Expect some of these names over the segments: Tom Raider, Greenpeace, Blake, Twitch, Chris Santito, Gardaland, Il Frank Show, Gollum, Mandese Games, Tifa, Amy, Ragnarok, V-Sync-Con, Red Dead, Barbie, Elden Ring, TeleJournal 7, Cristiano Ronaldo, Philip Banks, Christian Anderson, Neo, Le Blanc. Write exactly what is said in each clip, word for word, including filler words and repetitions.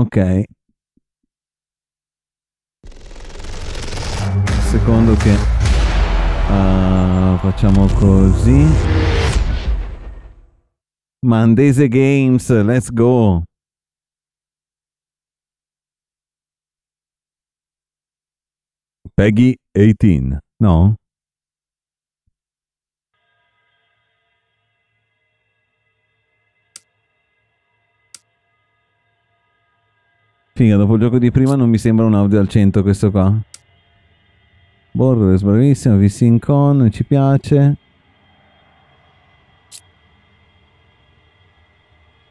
Ok. Un secondo che uh, facciamo così. Mandese Games, let's go. Peggy eighteen, no? Figa, dopo il gioco di prima non mi sembra un audio al cento questo qua. Borderless, bravissimo, V-Sync-Con, ci piace.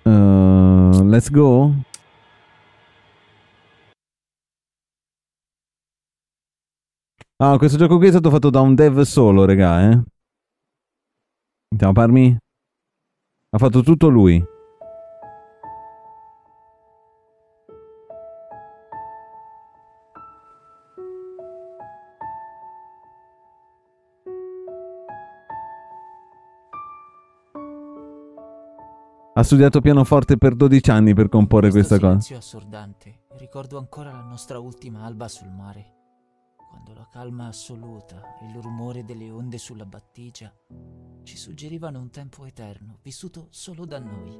Uh, let's go. Ah, questo gioco qui è stato fatto da un dev solo, regà, eh. Andiamo a parmi. Ha fatto tutto lui. Ha studiato pianoforte per dodici anni per comporre questa cosa. Questo silenzio assordante. Ricordo ancora la nostra ultima alba sul mare, quando la calma assoluta e il rumore delle onde sulla battigia ci suggerivano un tempo eterno, vissuto solo da noi,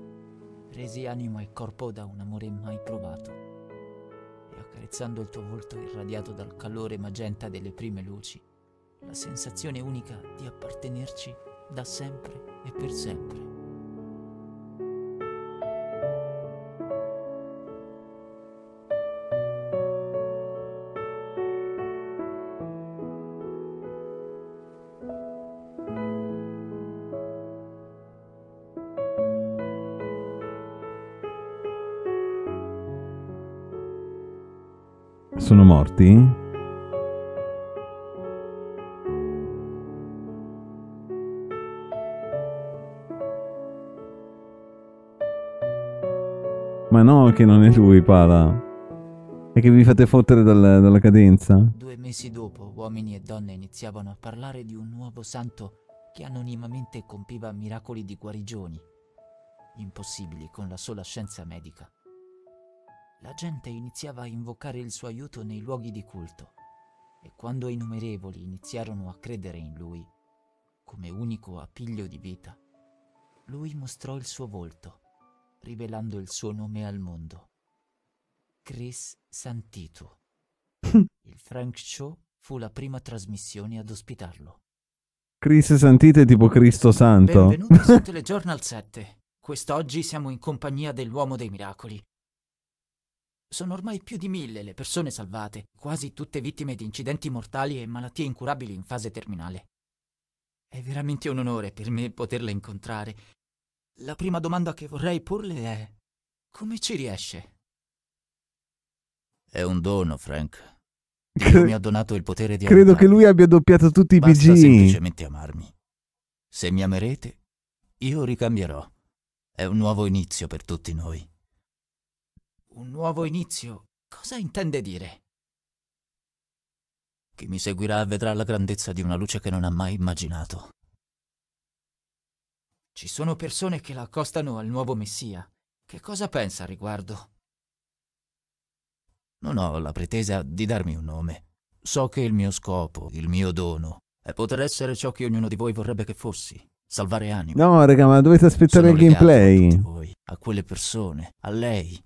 resi anima e corpo da un amore mai provato. E accarezzando il tuo volto irradiato dal calore magenta delle prime luci, la sensazione unica di appartenerci da sempre e per sempre. Sono morti? Ma no, che non è lui, pala. E che vi fate fottere dal, dalla cadenza? Due mesi dopo, uomini e donne iniziavano a parlare di un nuovo santo che anonimamente compiva miracoli di guarigioni, impossibili con la sola scienza medica. La gente iniziava a invocare il suo aiuto nei luoghi di culto, e quando innumerevoli iniziarono a credere in lui, come unico appiglio di vita, lui mostrò il suo volto, rivelando il suo nome al mondo. Chris Santito. Il Frank Show fu la prima trasmissione ad ospitarlo. Chris Santito è tipo Cristo Santo. Benvenuti su TeleJournal sette. Quest'oggi siamo in compagnia dell'Uomo dei Miracoli. Sono ormai più di mille le persone salvate, quasi tutte vittime di incidenti mortali e malattie incurabili in fase terminale. È veramente un onore per me poterla incontrare. La prima domanda che vorrei porle è: come ci riesce? È un dono, Frank. Dio mi ha donato il potere di aiutarmi. Credo che lui abbia doppiato tutti i P G. Basta semplicemente amarmi. Se mi amerete, io ricambierò. È un nuovo inizio per tutti noi. Un nuovo inizio? Cosa intende dire? Chi mi seguirà vedrà la grandezza di una luce che non ha mai immaginato. Ci sono persone che la accostano al nuovo Messia. Che cosa pensa al riguardo? Non ho la pretesa di darmi un nome. So che il mio scopo, il mio dono, è poter essere ciò che ognuno di voi vorrebbe che fossi. Salvare anime. No, raga, ma dovete aspettare il gameplay. A tutti voi, a quelle persone, a lei.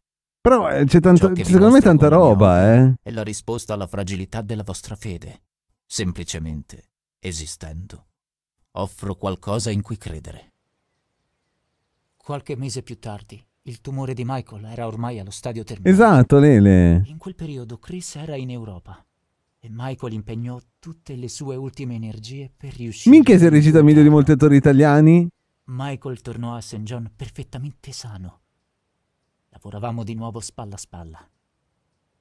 Però c'è tanta, secondo me tanta roba, eh. È la risposta alla fragilità della vostra fede. Semplicemente, esistendo, offro qualcosa in cui credere. Qualche mese più tardi, il tumore di Michael era ormai allo stadio terminale. Esatto, Lele. In quel periodo Chris era in Europa e Michael impegnò tutte le sue ultime energie per riuscire... Minchia, sei recita meglio di molti attori italiani. Michael tornò a Saint John perfettamente sano. Lavoravamo di nuovo spalla a spalla,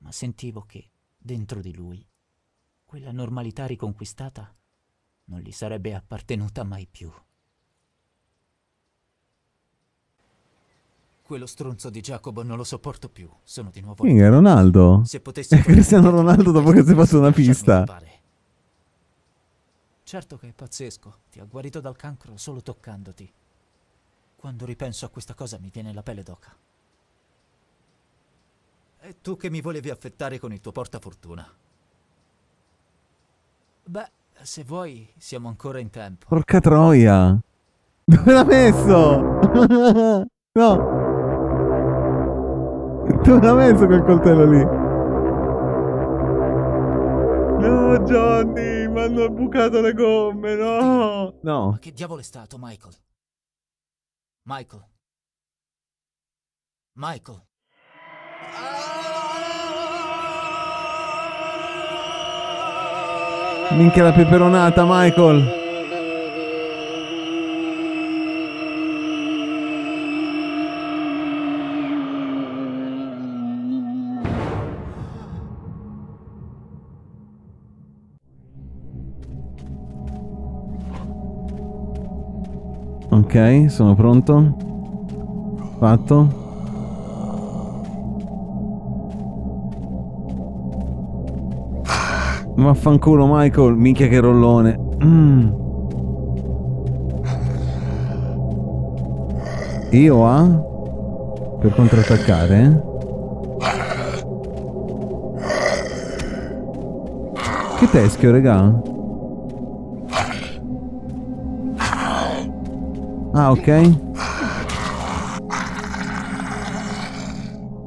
ma sentivo che, dentro di lui, quella normalità riconquistata non gli sarebbe appartenuta mai più. Quello stronzo di Jacobo non lo sopporto più, sono di nuovo... Minchia, Ronaldo? Se potessi... È Cristiano Ronaldo dopo che si è fatto una pista. Certo che è pazzesco, ti ha guarito dal cancro solo toccandoti. Quando ripenso a questa cosa mi viene la pelle d'oca. E tu che mi volevi affettare con il tuo portafortuna? Beh, se vuoi, siamo ancora in tempo. Porca troia! Dove l'ha messo? No! Dove l'ha messo quel coltello lì? No, Johnny! Mi hanno bucato le gomme, no! No! Ma che diavolo è stato, Michael? Michael? Michael? Minchia la peperonata, Michael! Ok, sono pronto. Fatto. Vaffanculo Michael, minchia che rollone. Mm. Io a eh? Per contrattaccare eh? Che teschio regà. Ah ok.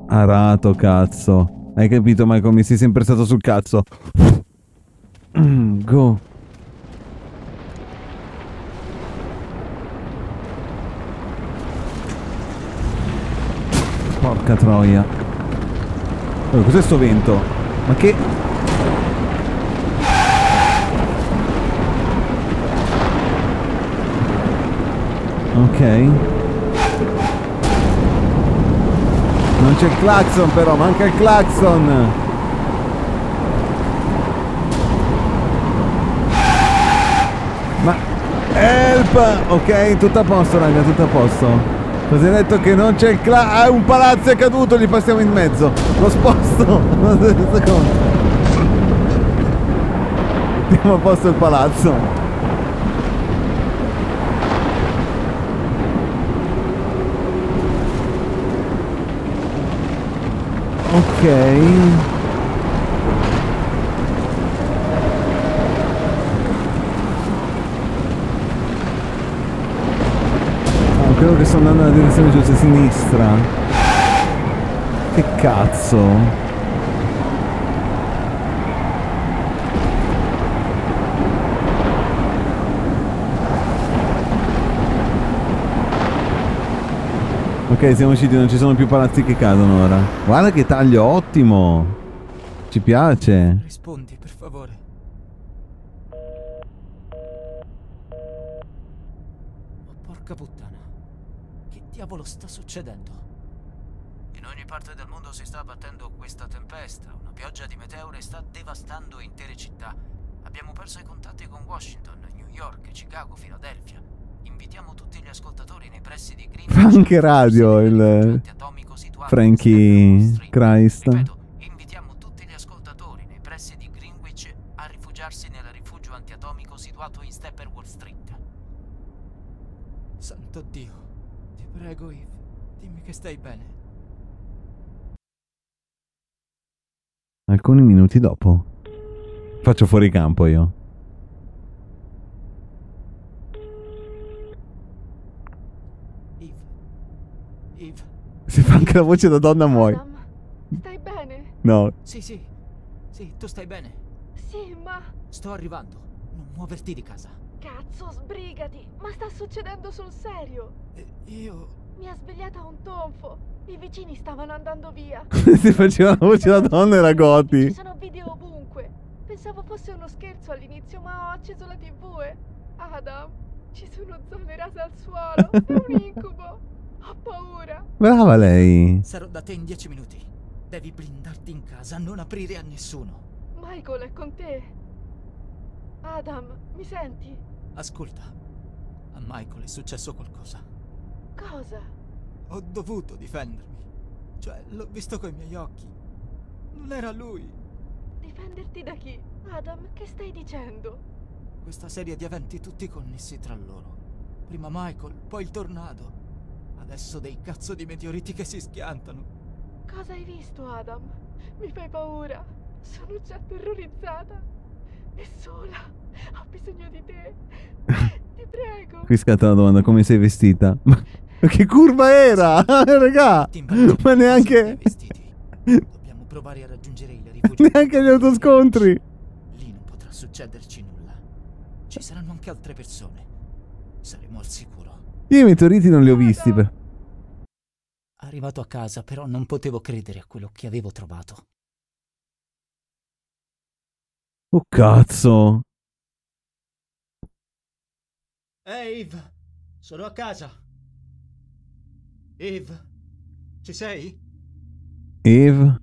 Arato cazzo. Hai capito Michael, mi sei sempre stato sul cazzo. Go. Porca troia. Oh, cos'è sto vento? Ma che... Ok. Non c'è il clacson però, manca il clacson. Help! Ok, tutto a posto raga, tutto a posto. Cos'hai detto che non c'è il cla... Ah, un palazzo è caduto, gli passiamo in mezzo. Lo sposto. Mettiamo a posto il palazzo. Ok. Credo che sto andando nella direzione giusta, a sinistra. Che cazzo? Ok, siamo usciti, non ci sono più palazzi che cadono ora. Guarda che taglio ottimo! Ci piace. Rispondi, per favore. Oh, porca puttana. Che diavolo sta succedendo? In ogni parte del mondo si sta abbattendo questa tempesta. Una pioggia di meteore sta devastando intere città. Abbiamo perso i contatti con Washington, New York, Chicago, Filadelfia. Invitiamo tutti gli ascoltatori nei pressi di Greenpeace. Anche radio il Frankie Christ. Ripeto, invitiamo tutti gli ascoltatori nei pressi di Greenwich a rifugiarsi nel rifugio antiatomico situato in Steppenwolf Street. Santo Dio. Prego, Yves, dimmi che stai bene. Alcuni minuti dopo. Faccio fuori campo io. Yves. Yves. Se fa anche la voce da donna muoio. Stai bene? No. Sì, sì. Sì, tu stai bene. Sì, ma... Sto arrivando. Non muoverti di casa. Cazzo, sbrigati! Ma sta succedendo sul serio! Eh, io... Mi ha svegliata un tonfo! I vicini stavano andando via! Si faceva la voce da donna, era Gotti! Ci sono video ovunque! Pensavo fosse uno scherzo all'inizio, ma ho acceso la tv e... Adam, ci sono zone rase al suolo! È un incubo! Ho paura! Brava lei! Sarò da te in dieci minuti! Devi blindarti in casa, non aprire a nessuno! Michael è con te! Adam, mi senti? Ascolta, a Michael è successo qualcosa. Cosa? Ho dovuto difendermi. Cioè, l'ho visto coi miei occhi. Non era lui. Difenderti da chi? Adam, che stai dicendo? Questa serie di eventi tutti connessi tra loro. Prima Michael, poi il tornado. Adesso dei cazzo di meteoriti che si schiantano. Cosa hai visto, Adam? Mi fai paura. Sono già terrorizzata. E sola. Ho bisogno di te. Ti prego. Qui scatta una domanda. Come sei vestita? Ma che curva era? Raga. Ma neanche... Dobbiamo provare a raggiungere il rifugio. Neanche gli autoscontri. Lì non potrà succederci nulla. Ci saranno anche altre persone. Saremo al sicuro. Io i meteoriti non li ho visti. Per... Arrivato a casa, però non potevo credere a quello che avevo trovato. Oh cazzo. Ehi, Eve, sono a casa. Eve, ci sei? Eve?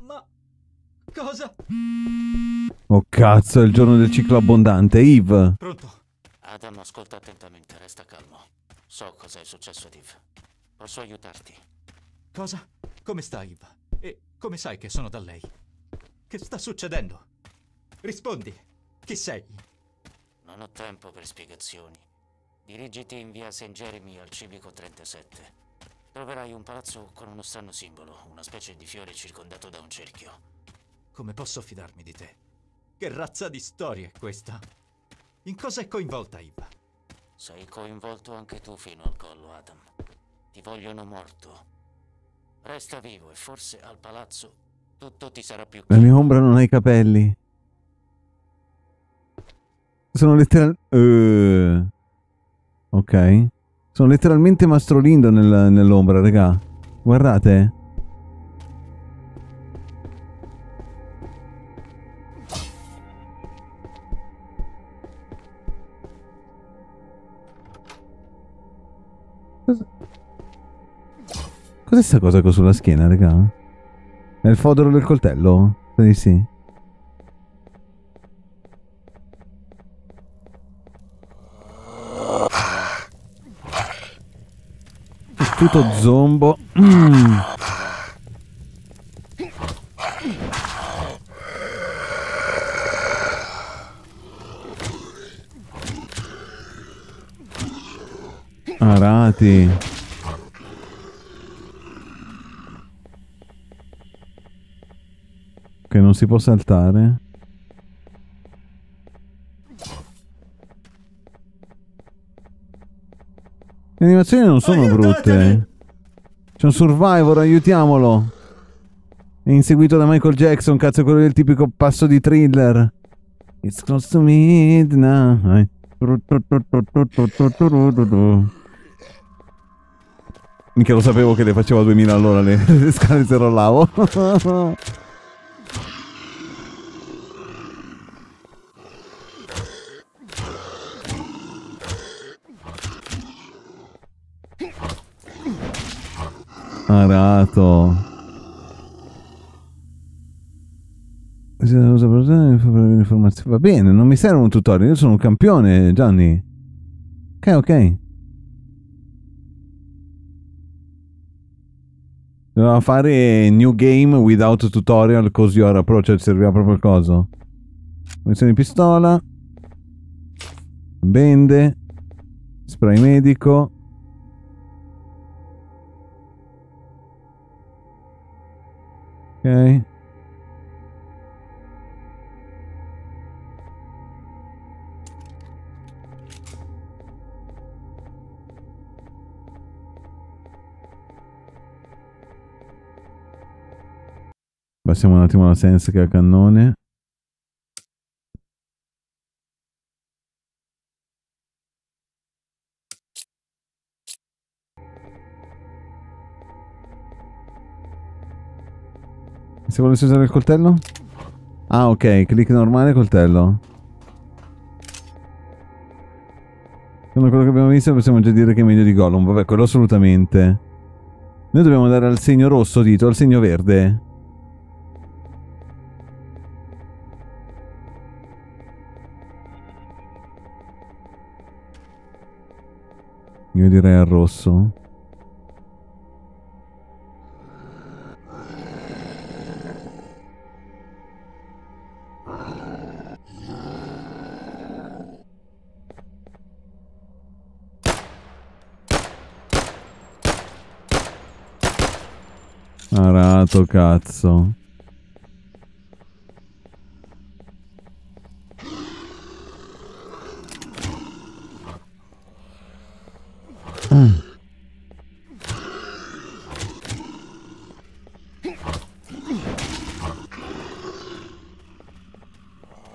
Ma... cosa? Oh cazzo, è il giorno del ciclo abbondante, Eve. Pronto. Adam, ascolta attentamente, resta calmo. So cosa è successo ad Eve. Posso aiutarti? Cosa? Come sta Eve? E come sai che sono da lei? Che sta succedendo? Rispondi. Chi sei? Non ho tempo per spiegazioni. Dirigiti in via Saint Jeremy al civico trentasette. Troverai un palazzo con uno strano simbolo, una specie di fiore circondato da un cerchio. Come posso fidarmi di te? Che razza di storia è questa? In cosa è coinvolta Eve? Sei coinvolto anche tu fino al collo, Adam. Ti vogliono morto. Resta vivo e forse al palazzo tutto ti sarà più... La mia ombra non ha i capelli. Sono letteralmente... Uh. Ok. Sono letteralmente Mastrolindo nel, nell'ombra, raga. Guardate. Cos'è sta cosa che ho sulla schiena, raga? È il fodero del coltello? Sì, sì. Tutto zombo. Mm. Arati. Che non si può saltare. Le animazioni non sono brutte. C'è un survivor, aiutiamolo. È inseguito da Michael Jackson, cazzo, quello del tipico passo di Thriller. It's close to midnight. Mica lo sapevo che le facevo a duemila all'ora le, le scale se rollavo. Arato. Va bene, non mi serve un tutorial, io sono un campione, Gianni. Ok, ok. Doveva fare new game without tutorial, così ora approach, cioè serviva proprio il coso. Munizione di pistola. Bende. Spray medico. Ok. Passiamo un attimo alla Sense che ha il cannone. Se volessi usare il coltello? Ah, ok, clic normale, coltello. Secondo quello che abbiamo visto possiamo già dire che è meglio di Gollum. Vabbè, quello assolutamente. Noi dobbiamo andare al segno rosso, dito, al segno verde. Io direi al rosso. Arato, cazzo. Mm.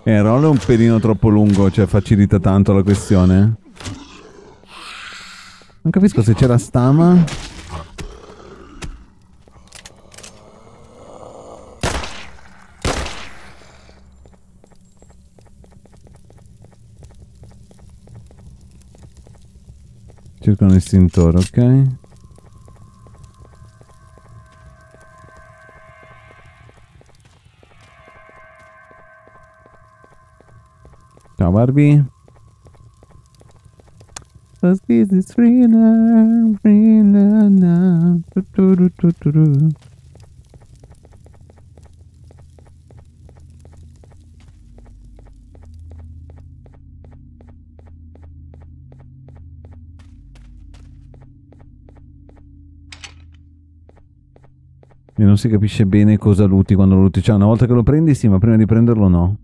Eh, Roll è un pelino troppo lungo, cioè facilita tanto la questione. Non capisco se c'era stama. Cerco un estintore, ok? Ciao Barbie. Cause this is thriller, thriller now. E non si capisce bene cosa luti quando luti. Cioè, una volta che lo prendi sì, ma prima di prenderlo no.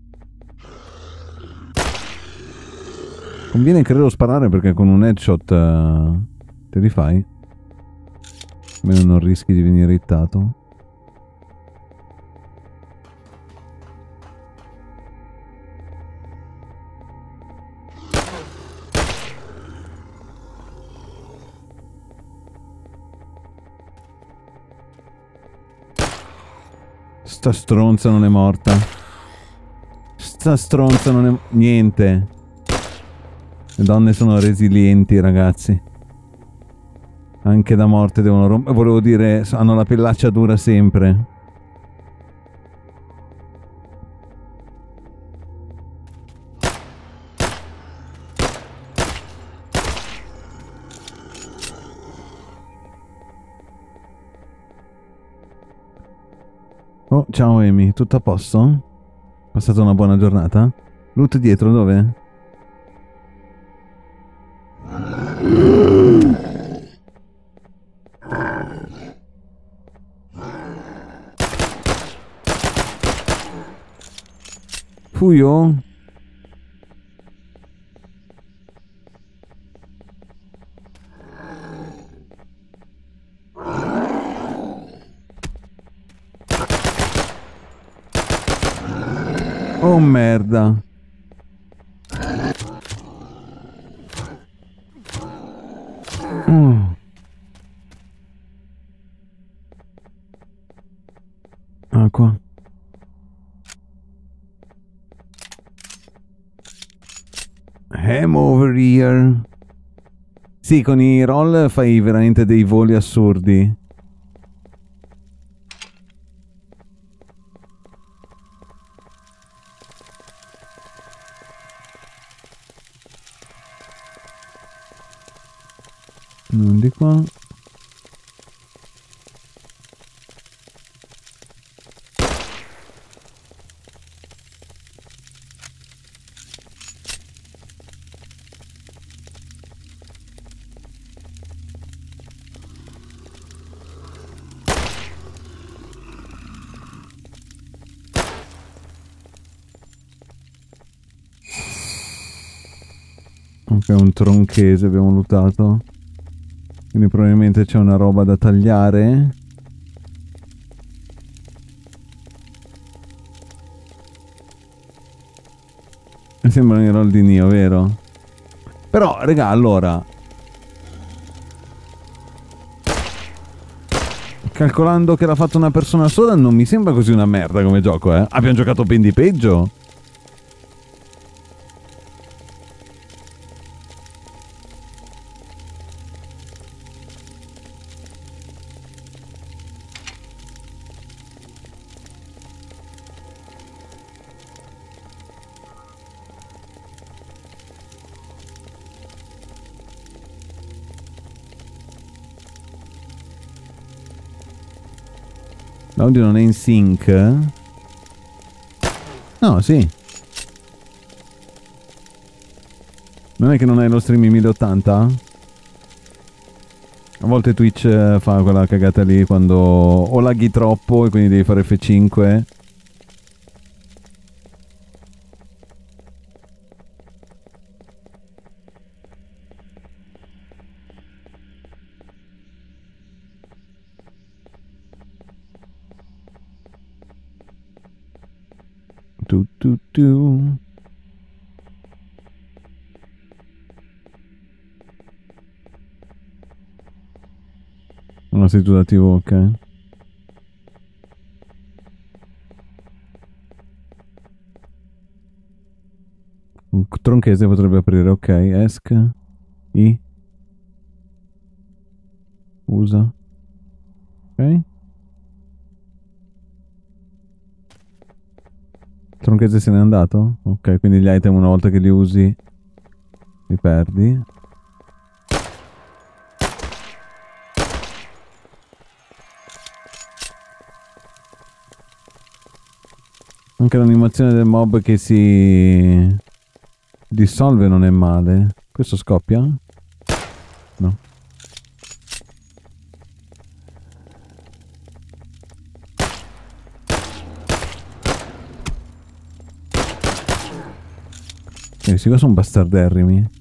Conviene credo sparare perché con un headshot uh, te li fai. Almeno non rischi di venire hittato. Sta stronza non è morta. Sta stronza non è... Niente. Le donne sono resilienti, ragazzi. Anche da morte devono rompere. Volevo dire, hanno la pellaccia dura sempre. Oh, ciao Amy, tutto a posto? Passata una buona giornata? Loot dietro, dove? Fuio? Oh merda. Mm. Acqua. Ham over here. Sì, con i roll fai veramente dei voli assurdi. Non di qua. Ok, un tronchese abbiamo lootato. Quindi probabilmente c'è una roba da tagliare. Mi sembrano i roll di Neo, vero? Però, raga, allora... Calcolando che l'ha fatto una persona sola, non mi sembra così una merda come gioco, eh? Abbiamo giocato ben di peggio? L'audio non è in sync? No, sì. Non è che non hai lo stream in mille ottanta? A volte Twitch fa quella cagata lì quando o laghi troppo e quindi devi fare F cinque. Tu tu tu. Non sei tu da tivù, ok. Un tronchese potrebbe aprire, ok. Esca. I. Usa. Ok. Tronchese se n'è andato? Ok, quindi gli item una volta che li usi li perdi. Anche l'animazione del mob che si dissolve non è male. Questo scoppia? No. E questi qua sono bastarderrimi.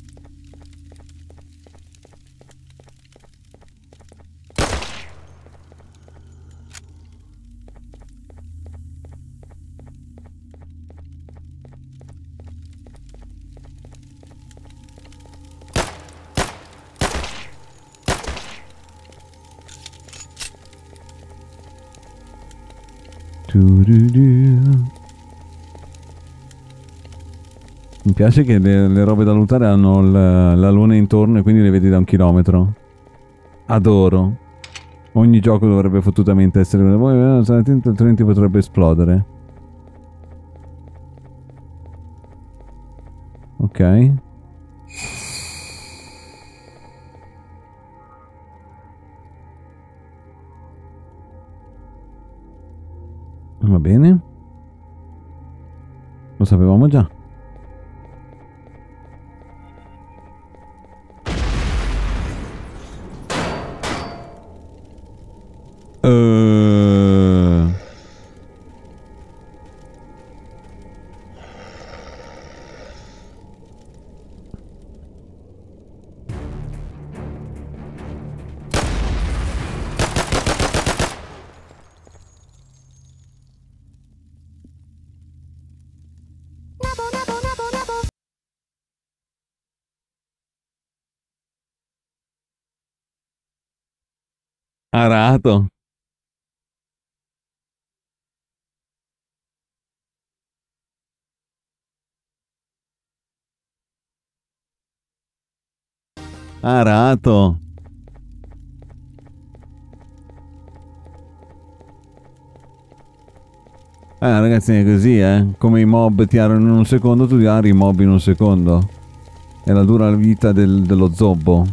Mi piace che le, le robe da lootare hanno la, la luna intorno e quindi le vedi da un chilometro. Adoro. Ogni gioco dovrebbe fottutamente essere... Voi state attenti, altrimenti potrebbe esplodere. Ok. Va bene. Lo sapevamo già. Uh... Arato. Arato. Ah, ragazzi, è così, eh. Come i mob ti arano in un secondo, tu ti ari i mob in un secondo. È la dura vita del, dello zobbo.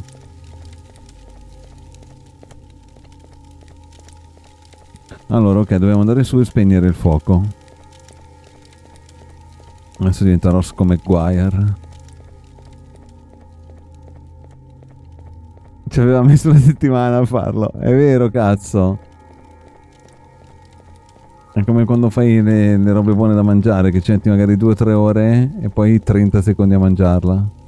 Allora, ok, dobbiamo andare su e spegnere il fuoco. Adesso diventerò Roscoe McGuire. Ci aveva messo una settimana a farlo. È vero, cazzo. È come quando fai le, le robe buone da mangiare, che ci metti magari due tre ore e poi trenta secondi a mangiarla.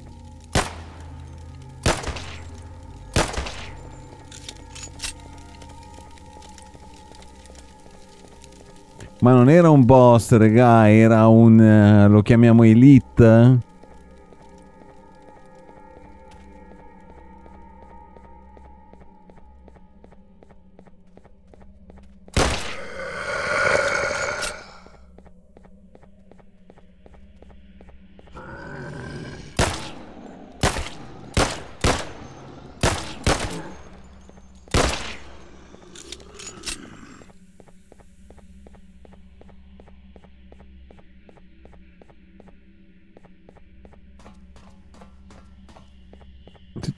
Ma non era un boss, raga, era un... lo chiamiamo Elite.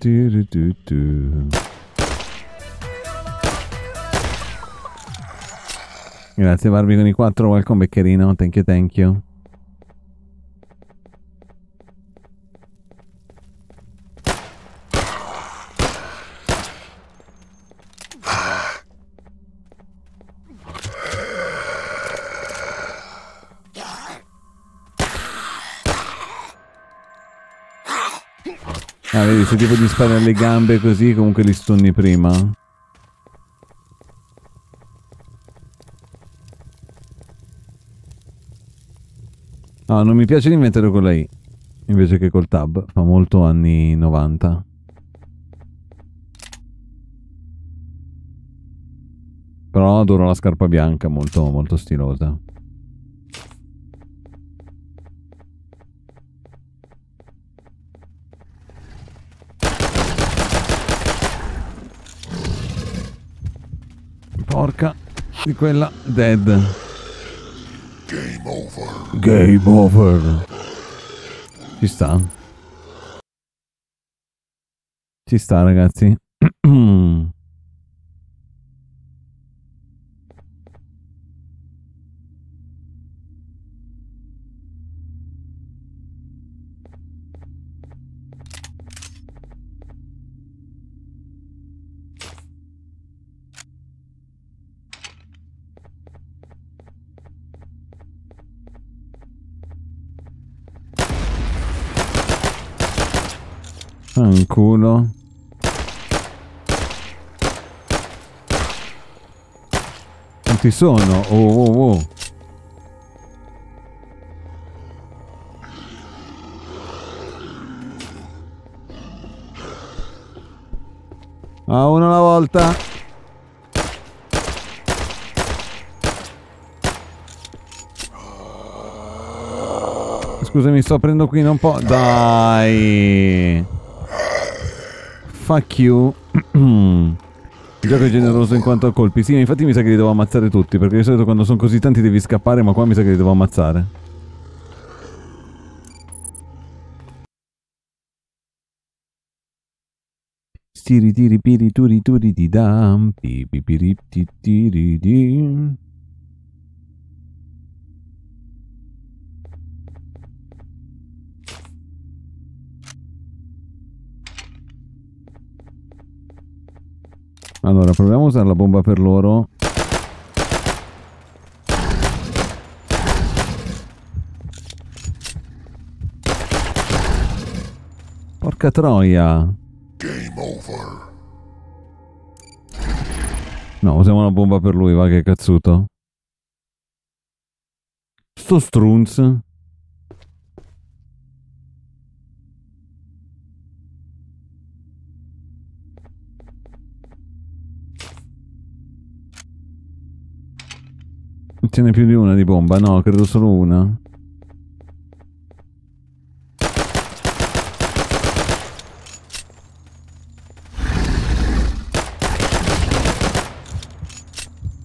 Du, du, du. Grazie Barbie con i quattro, welcome beccherino, thank you, thank you. Ah, vedi, se tipo gli spari alle gambe così, comunque li stunni prima. Ah, non mi piace l'inventario con la I, invece che col tab, fa molto anni novanta. Però adoro la scarpa bianca, molto, molto stilosa. Porca di quella dead. Game over. Game over. Ci sta. Ci sta, ragazzi. Un culo. Quanti sono? Oh oh oh. A uno alla volta. Scusami, sto aprendo qui da un po'. Dai. Fuck you. Gioco generoso in quanto a colpi. Sì, infatti mi sa che li devo ammazzare tutti, perché di solito quando sono così tanti devi scappare, ma qua mi sa che li devo ammazzare. Stiri tiri piri turi turi di dam pipi piri tiri di. Allora, proviamo a usare la bomba per loro. Porca troia. Game over. No, usiamo la bomba per lui, va, che cazzuto. Sto strunz. Ce n'è più di una di bomba? No, credo solo una.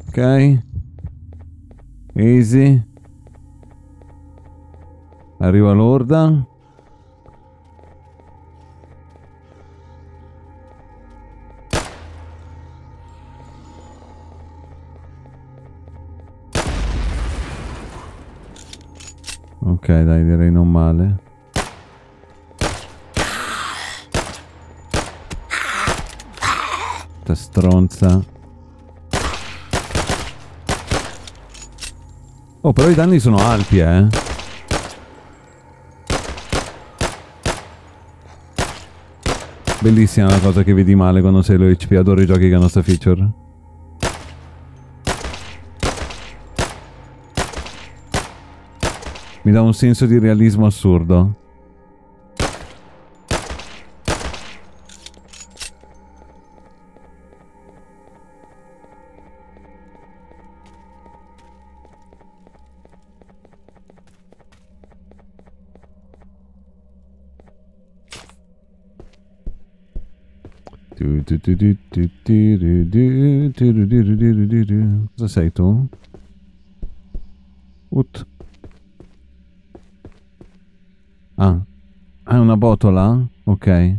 Ok. Easy. Arriva l'orda. Ok, dai, direi non male. Questa stronza. Oh, però i danni sono alti, eh. Bellissima la cosa che vedi male quando sei lo H P. Adoro i giochi che hanno sta feature. Mi dà un senso di realismo assurdo. Cosa sei tu? Ut. Ah, è una botola? Ok.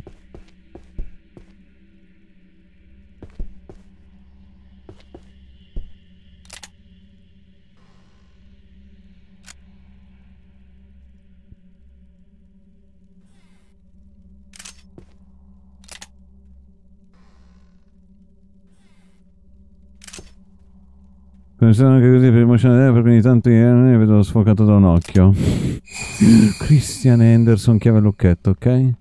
Pensano anche così per emozionare, perché ogni tanto io ne vedo sfocato da un occhio. Christian Anderson, chiave lucchetto, ok?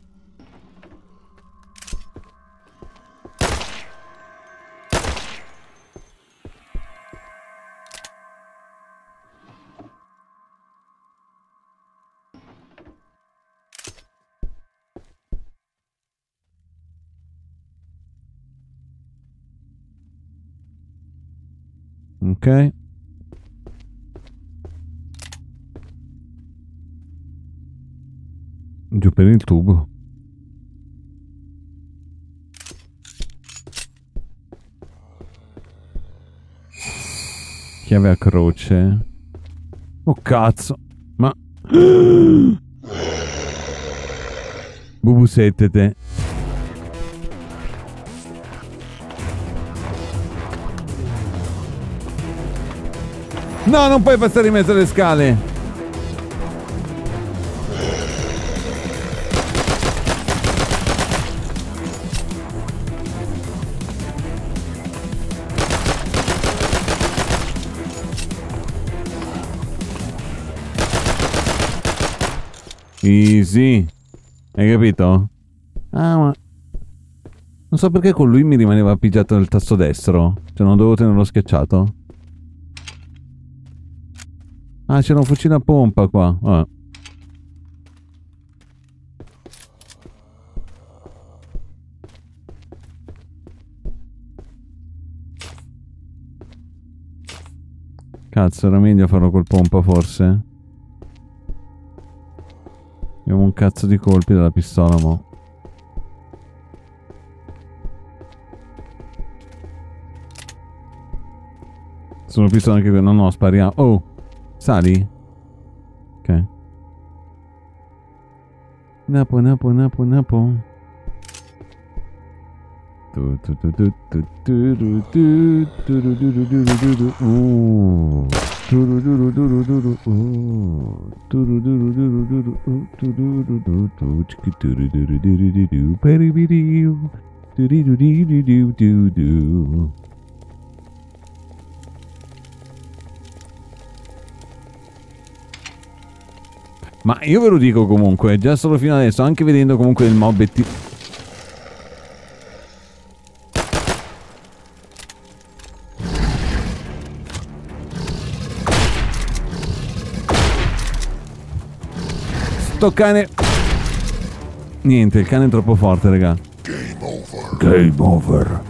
Ok. Giù per il tubo. Chiave a croce. Oh cazzo. Ma... Bubusettete. No, non puoi passare in mezzo alle scale. Easy. Hai capito? Ah, ma... Non so perché con lui mi rimaneva appoggiato il tasto destro. Cioè non dovevo tenerlo schiacciato. Ah, c'era un fucile a pompa qua. Vabbè. Cazzo, era meglio farlo col pompa forse. Abbiamo un cazzo di colpi dalla pistola mo. Sono pistola anche quella. No, no, spariamo. Oh! Sali? Ok. Napo, napo, napo, napo. Ma io ve lo dico comunque, già solo fino adesso, anche vedendo comunque il mob e ti... Sto cane... Niente, il cane è troppo forte, raga. Game over. Game over.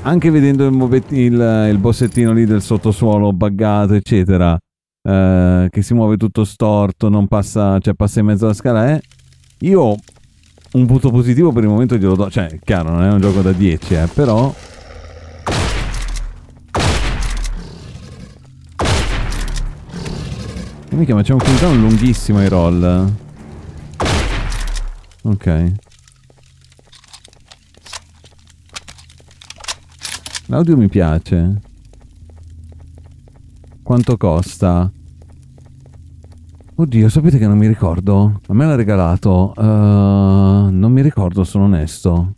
Anche vedendo il, mobet... il, il bossettino lì del sottosuolo buggato, eccetera. Uh, che si muove tutto storto, non passa, cioè passa in mezzo alla scala, eh? Io un punto positivo per il momento glielo do, cioè chiaro non è un gioco da dieci, eh, però e mica, ma c'è un cooldown lunghissimo ai roll. Ok, l'audio mi piace. Quanto costa? Oddio, sapete che non mi ricordo? A me l'ha regalato. Uh, non mi ricordo, sono onesto.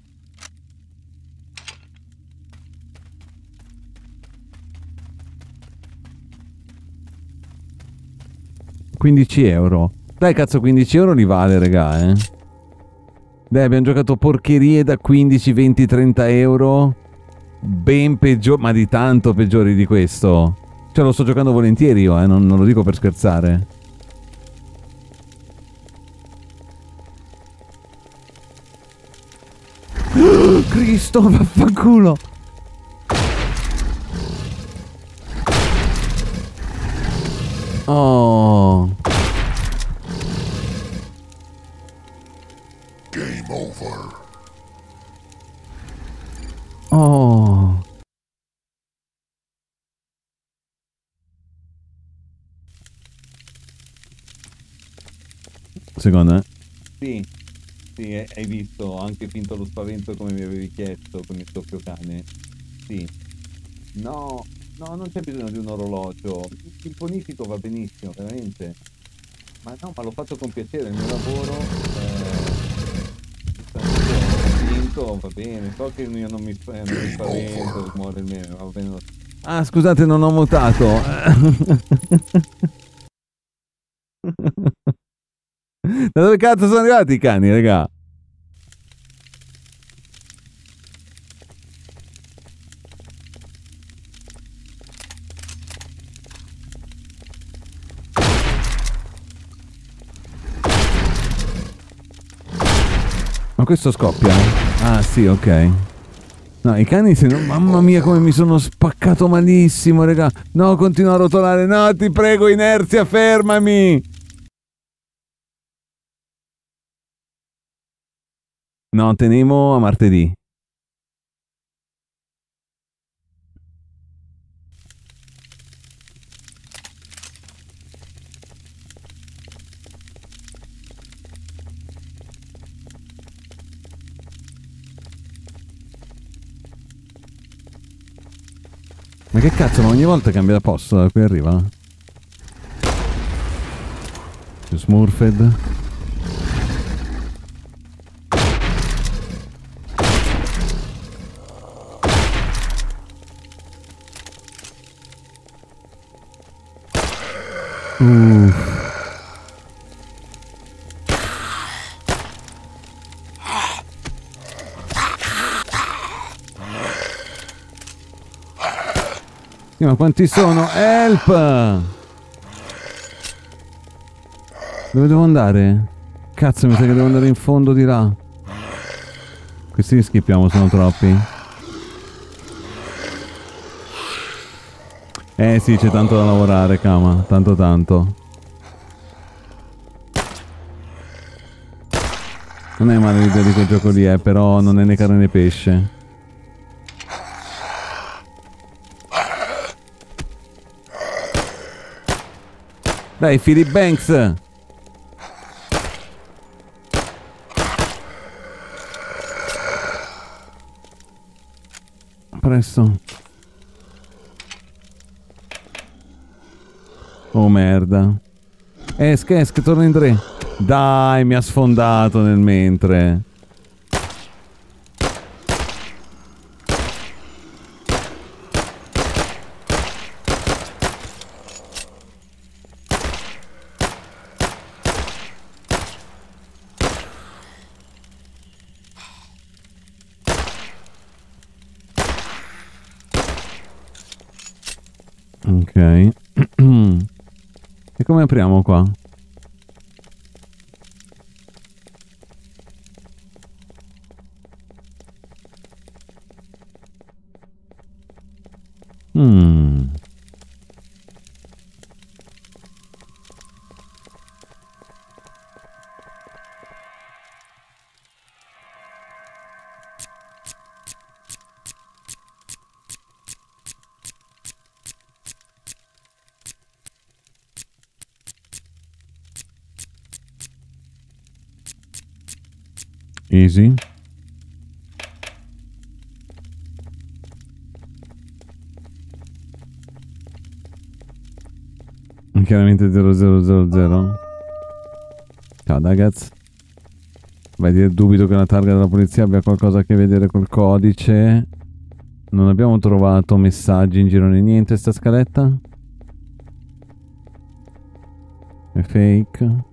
quindici euro. Dai cazzo, quindici euro li vale, regà, eh. Dai, abbiamo giocato porcherie da quindici, venti, trenta euro. Ben peggiori, ma di tanto peggiori di questo. Cioè lo sto giocando volentieri io, eh, non, non lo dico per scherzare. Oh, Cristo, vaffanculo! Oh. Game over. Oh. Secondo me? Sì, sì, hai visto, ho anche finto lo spavento come mi avevi chiesto con il doppio cane. Sì. No, no, non c'è bisogno di un orologio. Il bonifico va benissimo, veramente. Ma no, ma lo faccio con piacere, il mio lavoro eh, va bene, so che il mio non mi, eh, non mi spavento, muore il mio, va bene. Ah, scusate, non ho mutato. Da dove cazzo sono arrivati i cani, raga? Ma questo scoppia? Ah, sì, ok. No, i cani se no, mamma mia come mi sono spaccato malissimo, raga. No, continua a rotolare. No, ti prego, inerzia, fermami. No, teniamo a martedì. Ma che cazzo, ma ogni volta cambia da posto da cui arriva? Più smurfed. Uh. Sì, ma quanti sono? Help! Dove devo andare? Cazzo, mi sa che devo andare in fondo di là. Questi li schippiamo, sono troppi. Eh sì, c'è tanto da lavorare, Kama. Tanto tanto. Non è male l'idea di quel gioco lì, eh, però non è né carne né pesce. Dai, Philip Banks! Presto. Oh merda. Esca, esca, torna in tre. Dai, mi ha sfondato nel mentre. Ok. E come apriamo qua? Mm. Easy. Chiaramente zero zero zero zero. Ciao ragazzi. Vai a dire, dubito che la targa della polizia abbia qualcosa a che vedere col codice. Non abbiamo trovato messaggi in giro né niente. Sta scaletta è fake.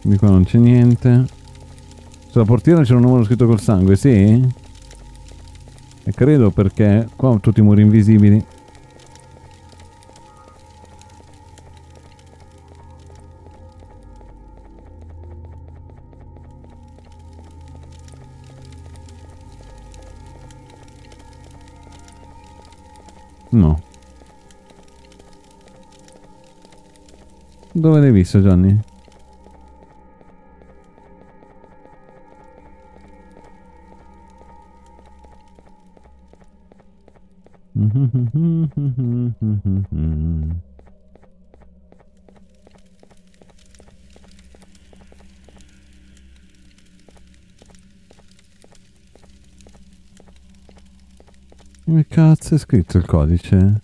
Di qua non c'è niente. Sulla portiera c'è un numero scritto col sangue, sì? E credo perché qua ho tutti i muri invisibili. No. Dove l'hai visto, Gianni? Come cazzo è scritto il codice?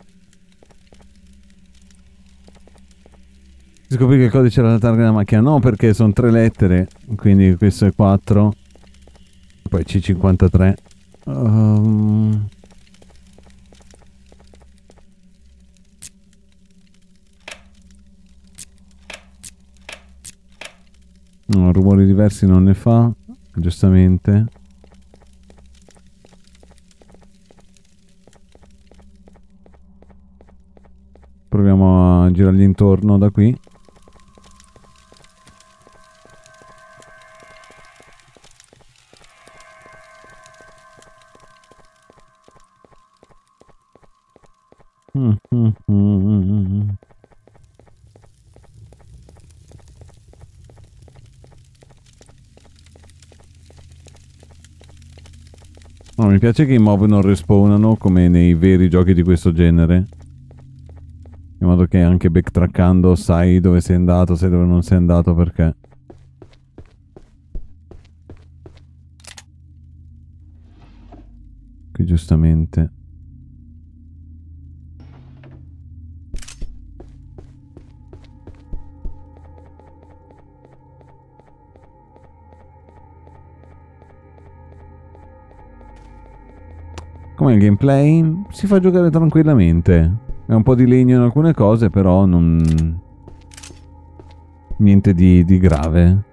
Si scoprì che il codice era la targa della macchina. No, perché sono tre lettere, quindi questo è quattro. Poi C cinquantatré. Um... No, rumori diversi non ne fa, giustamente. Proviamo a girargli intorno da qui. No, mi piace che i mob non respawnano come nei veri giochi di questo genere, in modo che anche backtrackando sai dove sei andato, sai dove non sei andato, perché qui giustamente come il gameplay si fa giocare tranquillamente. È un po' di legno in alcune cose, però non... niente di, di grave.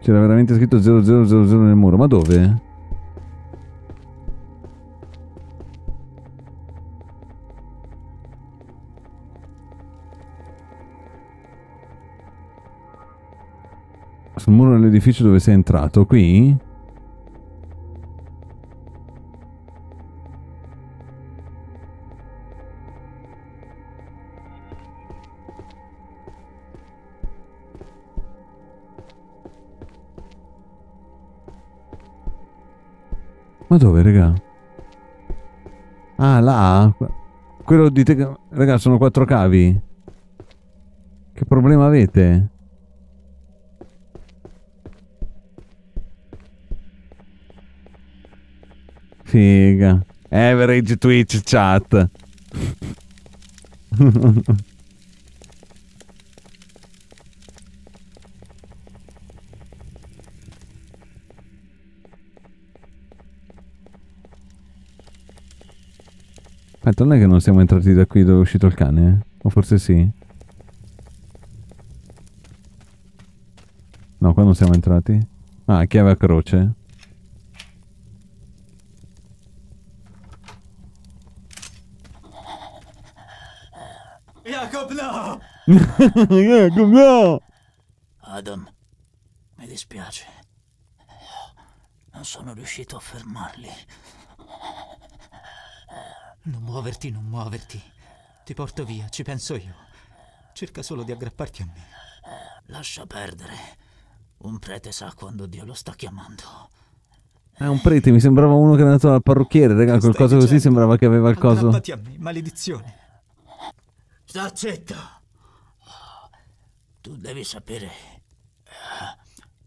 C'era veramente scritto zero zero zero zero nel muro, ma dove? Sul muro dell'edificio dove sei entrato, qui? Ma dove, raga? Ah, là? Quello di te... Raga, sono quattro cavi. Che problema avete? Figa. Average Twitch chat. Aspetta, non è che non siamo entrati da qui dove è uscito il cane? O forse sì? No, qua non siamo entrati. Ah, chiave a croce. Jacob no! Jacob no! Adam, mi dispiace. Non sono riuscito a fermarli. Non muoverti, non muoverti. Ti porto via, ci penso io. Cerca solo di aggrapparti a me. Lascia perdere. Un prete sa quando Dio lo sta chiamando. È eh, un prete, mi sembrava uno che era andato dal parrucchiere, raga, qualcosa così sembrava che aveva il coso. Aggrappati a me, maledizione. Sta zitto. Tu devi sapere,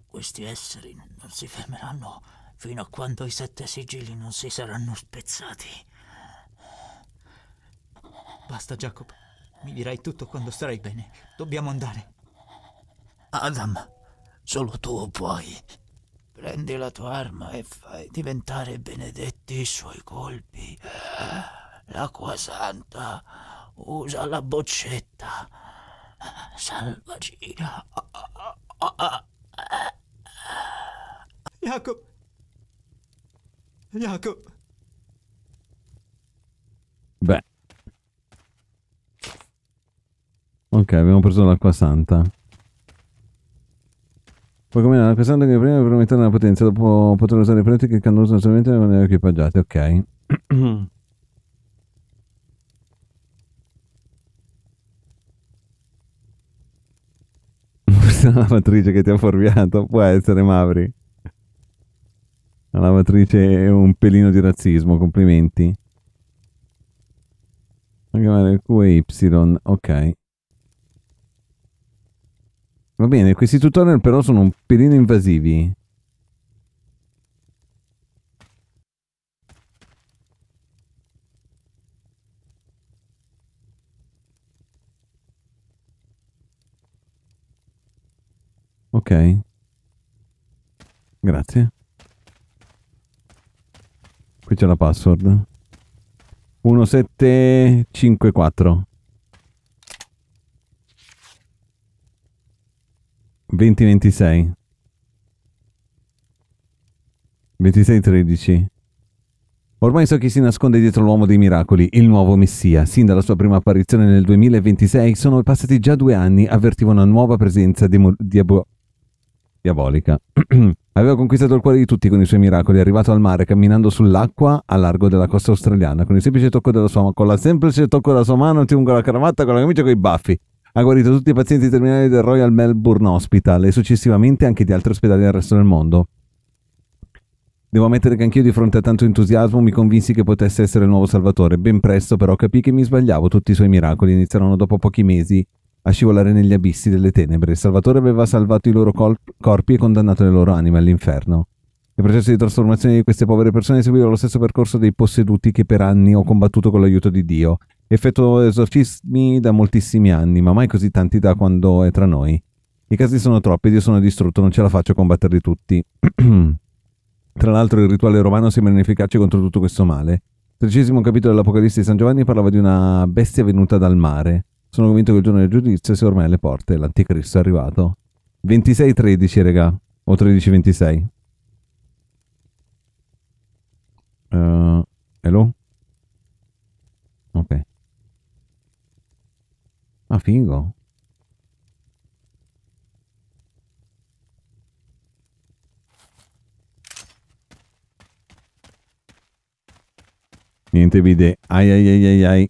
questi esseri non si fermeranno fino a quando i sette sigilli non si saranno spezzati. Basta, Jacob. Mi dirai tutto quando starai bene. Dobbiamo andare. Adam, solo tu puoi. Prendi la tua arma e fai diventare benedetti i suoi colpi. L'acqua santa. Usa la boccetta. Salvaci. Jacob. Jacob. Beh. Ok, abbiamo preso l'acqua santa. Poi come l'acqua santa che prima per aumentare la potenza, dopo poter usare i preti che cannusano solamente le maniere equipaggiate, ok. Questa è la lavatrice che ti ha forviato, può essere, Mavri. La lavatrice è un pelino di razzismo, complimenti. Anche Q E Y, ok. Va bene, questi tutorial però sono un pelino invasivi. Ok. Grazie. Qui c'è la password. uno sette cinque quattro. venti ventisei. ventisei tredici. Ormai so chi si nasconde dietro l'uomo dei miracoli, il nuovo messia. Sin dalla sua prima apparizione nel duemilaventisei sono passati già due anni, avvertivo una nuova presenza demo- diabo- diabolica. Aveva conquistato il cuore di tutti con i suoi miracoli, è arrivato al mare camminando sull'acqua a largo della costa australiana, con il semplice tocco della sua, con la semplice tocco della sua mano, ti ungo la cravatta, con la camicia e con i baffi. Ha guarito tutti i pazienti terminali del Royal Melbourne Hospital e successivamente anche di altri ospedali del resto del mondo. Devo ammettere che anch'io di fronte a tanto entusiasmo mi convinsi che potesse essere il nuovo salvatore. Ben presto però capii che mi sbagliavo, tutti i suoi miracoli iniziarono dopo pochi mesi a scivolare negli abissi delle tenebre. Il salvatore aveva salvato i loro col- corpi e condannato le loro anime all'inferno. Il processo di trasformazione di queste povere persone seguiva lo stesso percorso dei posseduti che per anni ho combattuto con l'aiuto di Dio. Effettuo esorcismi da moltissimi anni, ma mai così tanti da quando è tra noi. I casi sono troppi ed io sono distrutto, non ce la faccio a combatterli tutti. Tra l'altro il rituale romano sembra inefficace contro tutto questo male. Il tredicesimo capitolo dell'Apocalisse di San Giovanni parlava di una bestia venuta dal mare. Sono convinto che il giorno del giudizio sia ormai alle porte, l'anticristo è arrivato. ventisei tredici, regà, o tredici ventisei. Uh, hello? Ok. Ah, figo. Niente vide. Ai ai ai ai ai.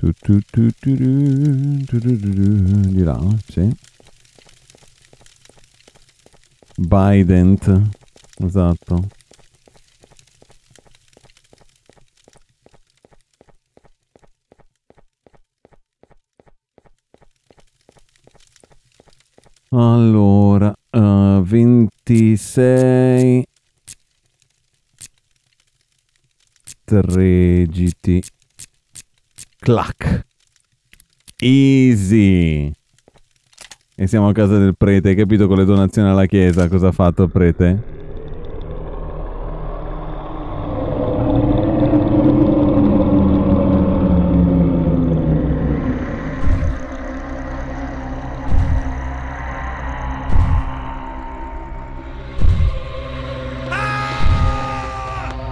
Tu, tu, tu, tu, tu, tu, tu, tu. Di là, sì. Bident, esatto. Allora, uh, ventisei tregiti. Clac. Easy. E siamo a casa del prete. Hai capito con le donazioni alla chiesa cosa ha fatto il prete?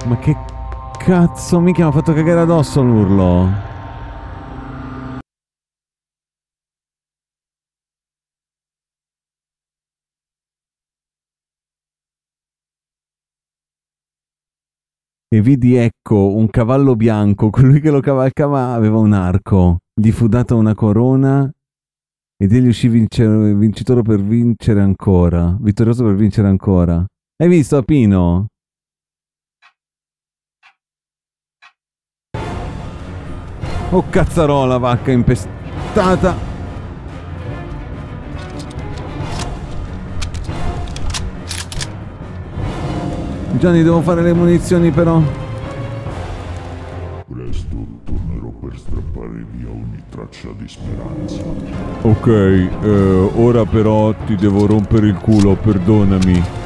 Ma che cazzo, mica mi ha fatto cagare addosso l'urlo. E vidi ecco un cavallo bianco, colui che lo cavalcava aveva un arco, gli fu data una corona ed egli uscì vincere, vincitore per vincere ancora, vittorioso per vincere ancora. Hai visto Apino? Oh cazzarola, vacca impestata! Gianni, devo fare le munizioni però. Presto tornerò per strappare via ogni traccia di speranza. Ok, eh, ora però ti devo rompere il culo, perdonami.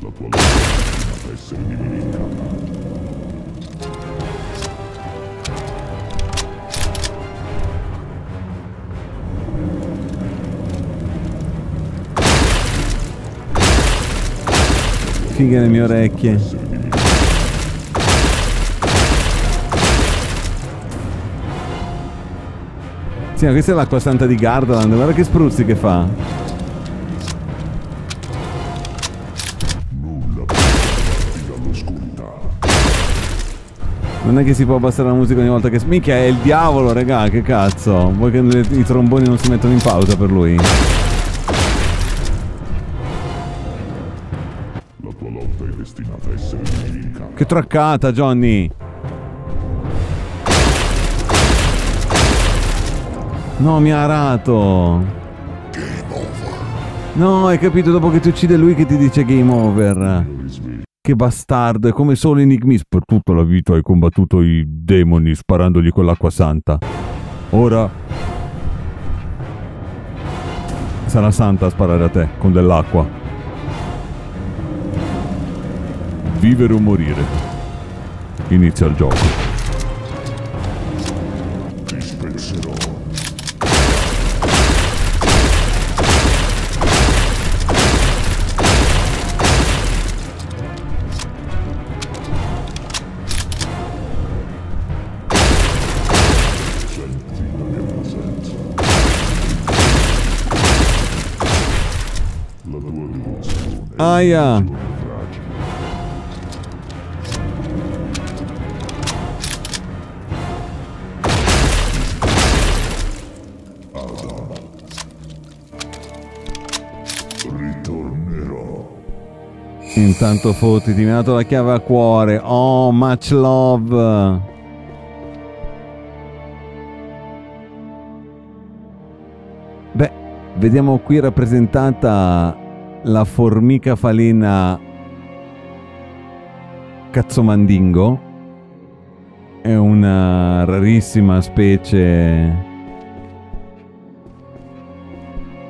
La tua vita deve essere dimenticata. Figa le mie orecchie. Sì, ma questa è l'acqua santa di Gardaland, guarda che spruzzi che fa. Nulla può salvarti dall'oscurità. Non è che si può abbassare la musica ogni volta che... Mica è il diavolo, regà, che cazzo. Vuoi che le... i tromboni non si mettono in pausa per lui? Che traccata, Johnny! No, mi ha arato! Game over. No, hai capito, dopo che ti uccide lui che ti dice game over. Che bastardo, è come solo Enigmis. Per tutta la vita hai combattuto i demoni sparandogli con l'acqua santa. Ora sarà santa a sparare a te con dell'acqua. Vivere o morire. Inizia il gioco. Ti spezzerò. Aia! Intanto fottiti, mi ha dato la chiave a cuore. Oh, much love! Beh, vediamo qui rappresentata la formica falena cazzomandingo. È una rarissima specie.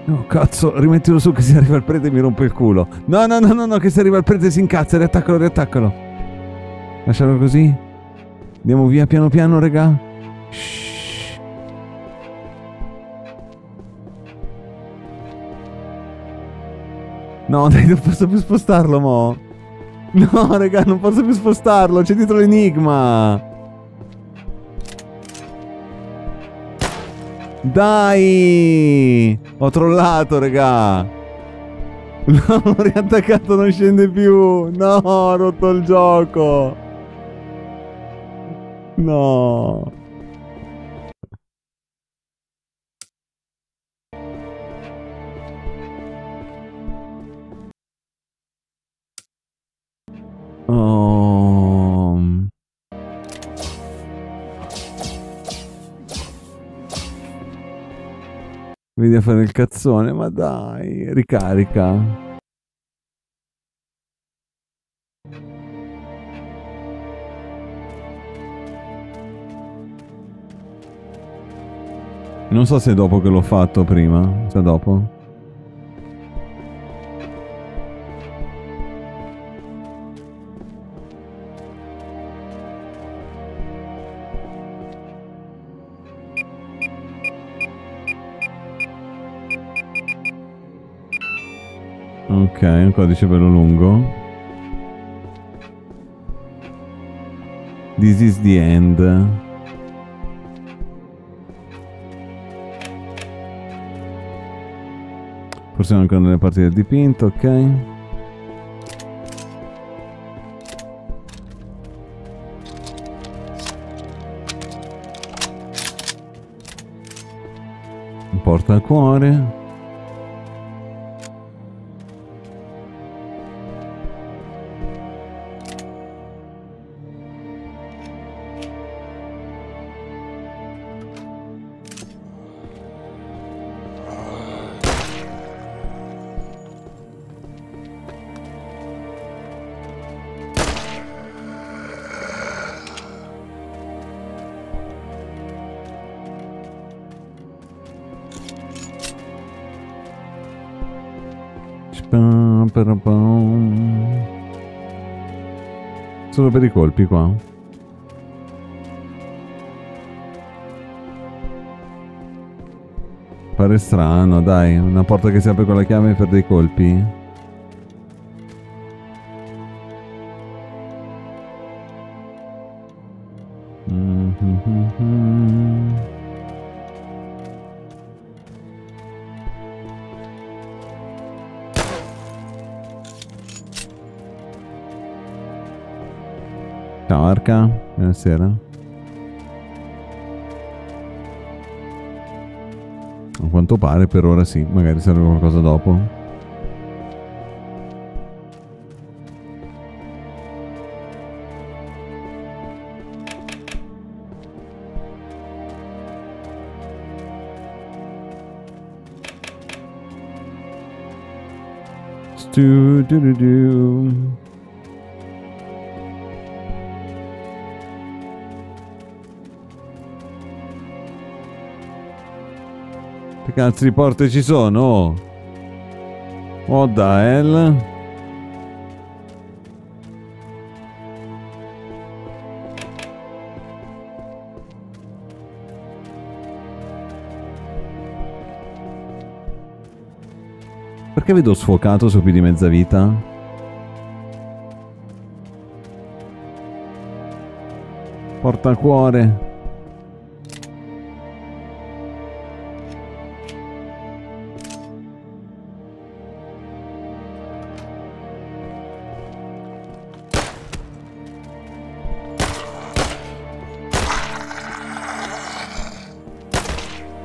No, cazzo, rimettilo su che se arriva il prete mi rompe il culo. No, no, no, no, no, che se arriva il prete si incazza. Riattaccalo, riattaccalo. Lascialo così. Andiamo via piano piano, regà. Shhh. No, dai, non posso più spostarlo, mo. No, raga, non posso più spostarlo. C'è dietro l'enigma. Dai! Ho trollato, raga. L'ho riattaccato, non scende più. No, ho rotto il gioco. No. Oh. Vedi a fare il cazzone, ma dai, ricarica. Non so se è dopo che l'ho fatto prima, se dopo. Ok, un codice bello lungo. This is the end. Forse siamo ancora nelle parti del dipinto, ok. Un porta al cuore. Solo per i colpi qua. Pare strano, dai, una porta che si apre con la chiave per dei colpi. Mm-hmm. Ciao Arca, buonasera. A quanto pare per ora sì, magari serve qualcosa dopo. Do, do, do, do. Che cazzo di porte ci sono? Oh da hell. Perché vedo sfocato su più di mezza vita? Porta al cuore.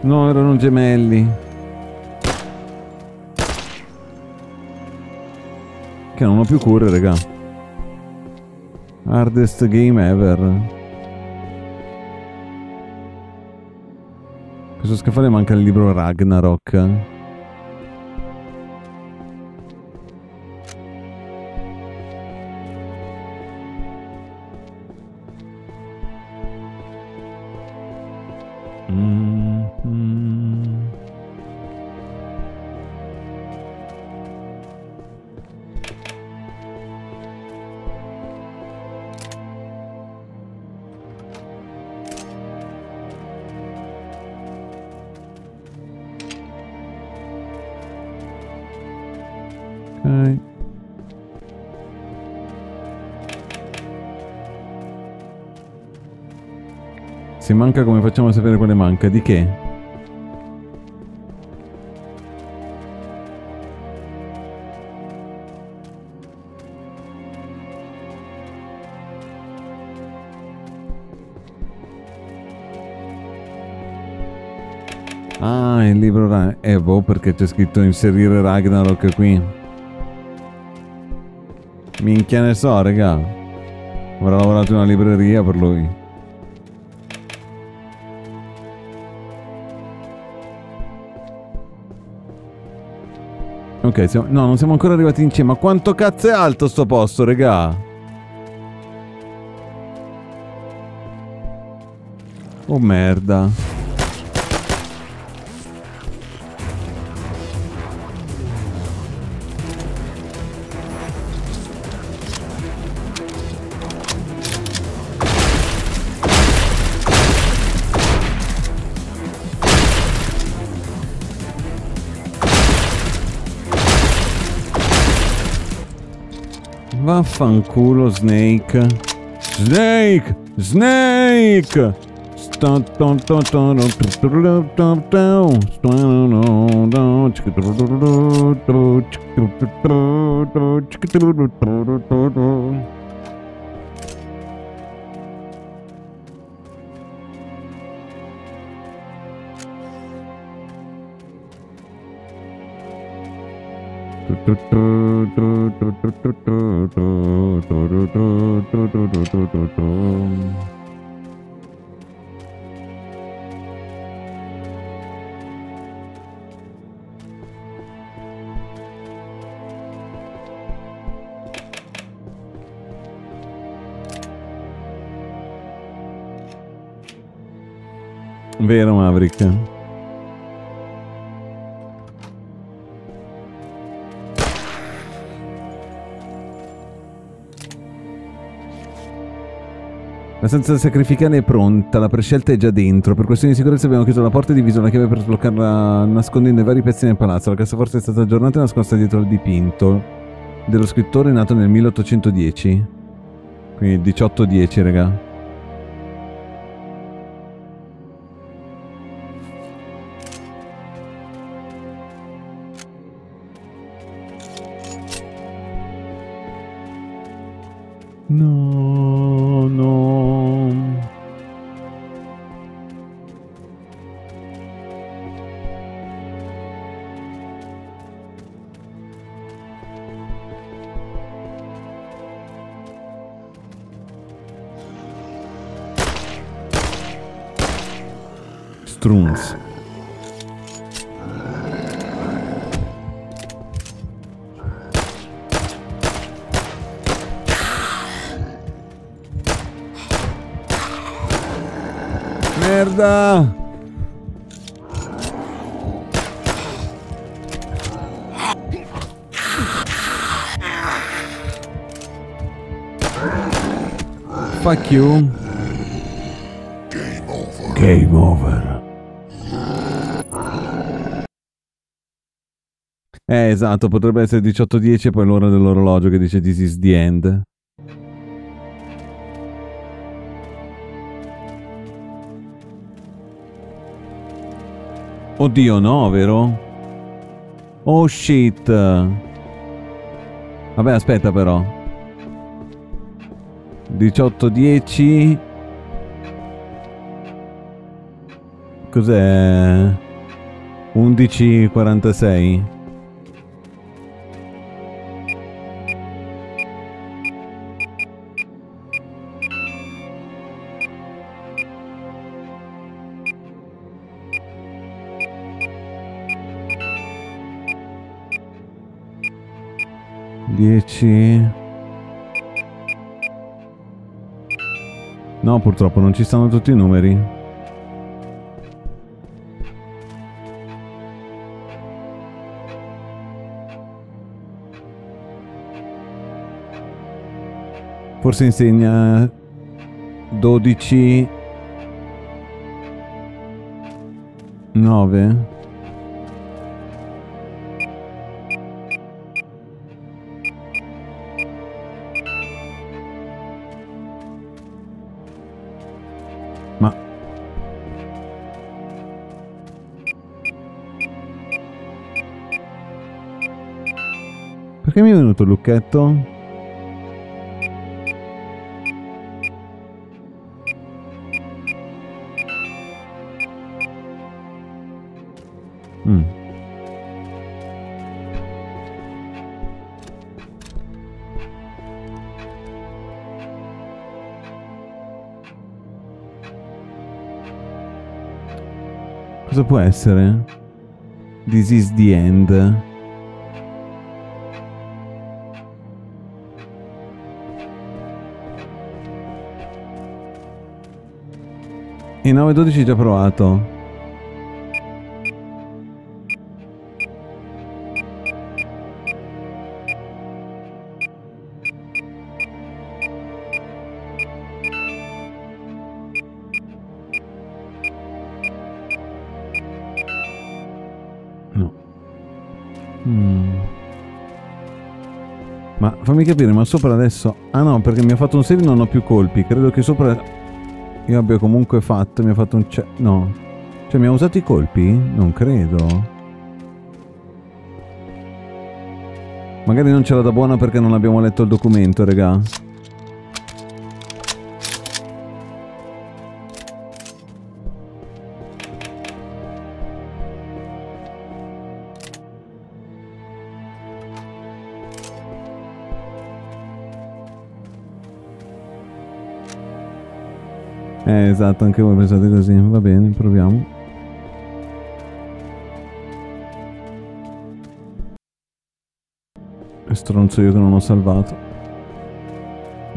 No, erano gemelli. Che non ho più cure, raga. Hardest game ever. Questo scaffale manca il libro Ragnarok. Se manca, come facciamo a sapere quale manca? Di che? Ah, il libro Ragnarok. Eh, boh, perché c'è scritto inserire Ragnarok qui. Minchia ne so, raga. Avrà lavorato in una libreria per lui. Ok, siamo... no, non siamo ancora arrivati in cima. Quanto cazzo è alto sto posto, regà? Oh merda. Vaffanculo Snake. Snake! Snake! Vero Maverick? Senza sacrificare è pronta, la prescelta è già dentro. Per questioni di sicurezza abbiamo chiuso la porta e diviso la chiave per sbloccarla nascondendo i vari pezzi nel palazzo. La cassaforte è stata aggiornata e nascosta dietro il dipinto dello scrittore nato nel milleottocentodieci. Quindi diciotto dieci, raga. No, no. Strunz. merda! Fuck you. Game over. Game over. Eh, esatto, potrebbe essere diciotto e dieci e poi l'ora dell'orologio che dice this is the end. Oddio, no, vero? Oh shit. Vabbè, aspetta però. diciotto e dieci. Cos'è? undici e quarantasei. dieci. No, purtroppo non ci stanno tutti i numeri. Forse insegna dodici, nove. Che mi è venuto il lucchetto? Mm. Cosa può essere? This is the end. E nove e dodici già provato. No. Mm. Ma fammi capire, ma sopra adesso... Ah no, perché mi ha fatto un save e non ho più colpi. Credo che sopra... Io abbia comunque fatto, mi ha fatto un check... No. Cioè, mi ha usato i colpi? Non credo. Magari non ce l'ha da buona perché non abbiamo letto il documento, regà. Eh, esatto, anche voi pensate così. Va bene, proviamo. Stronzo io che non ho salvato.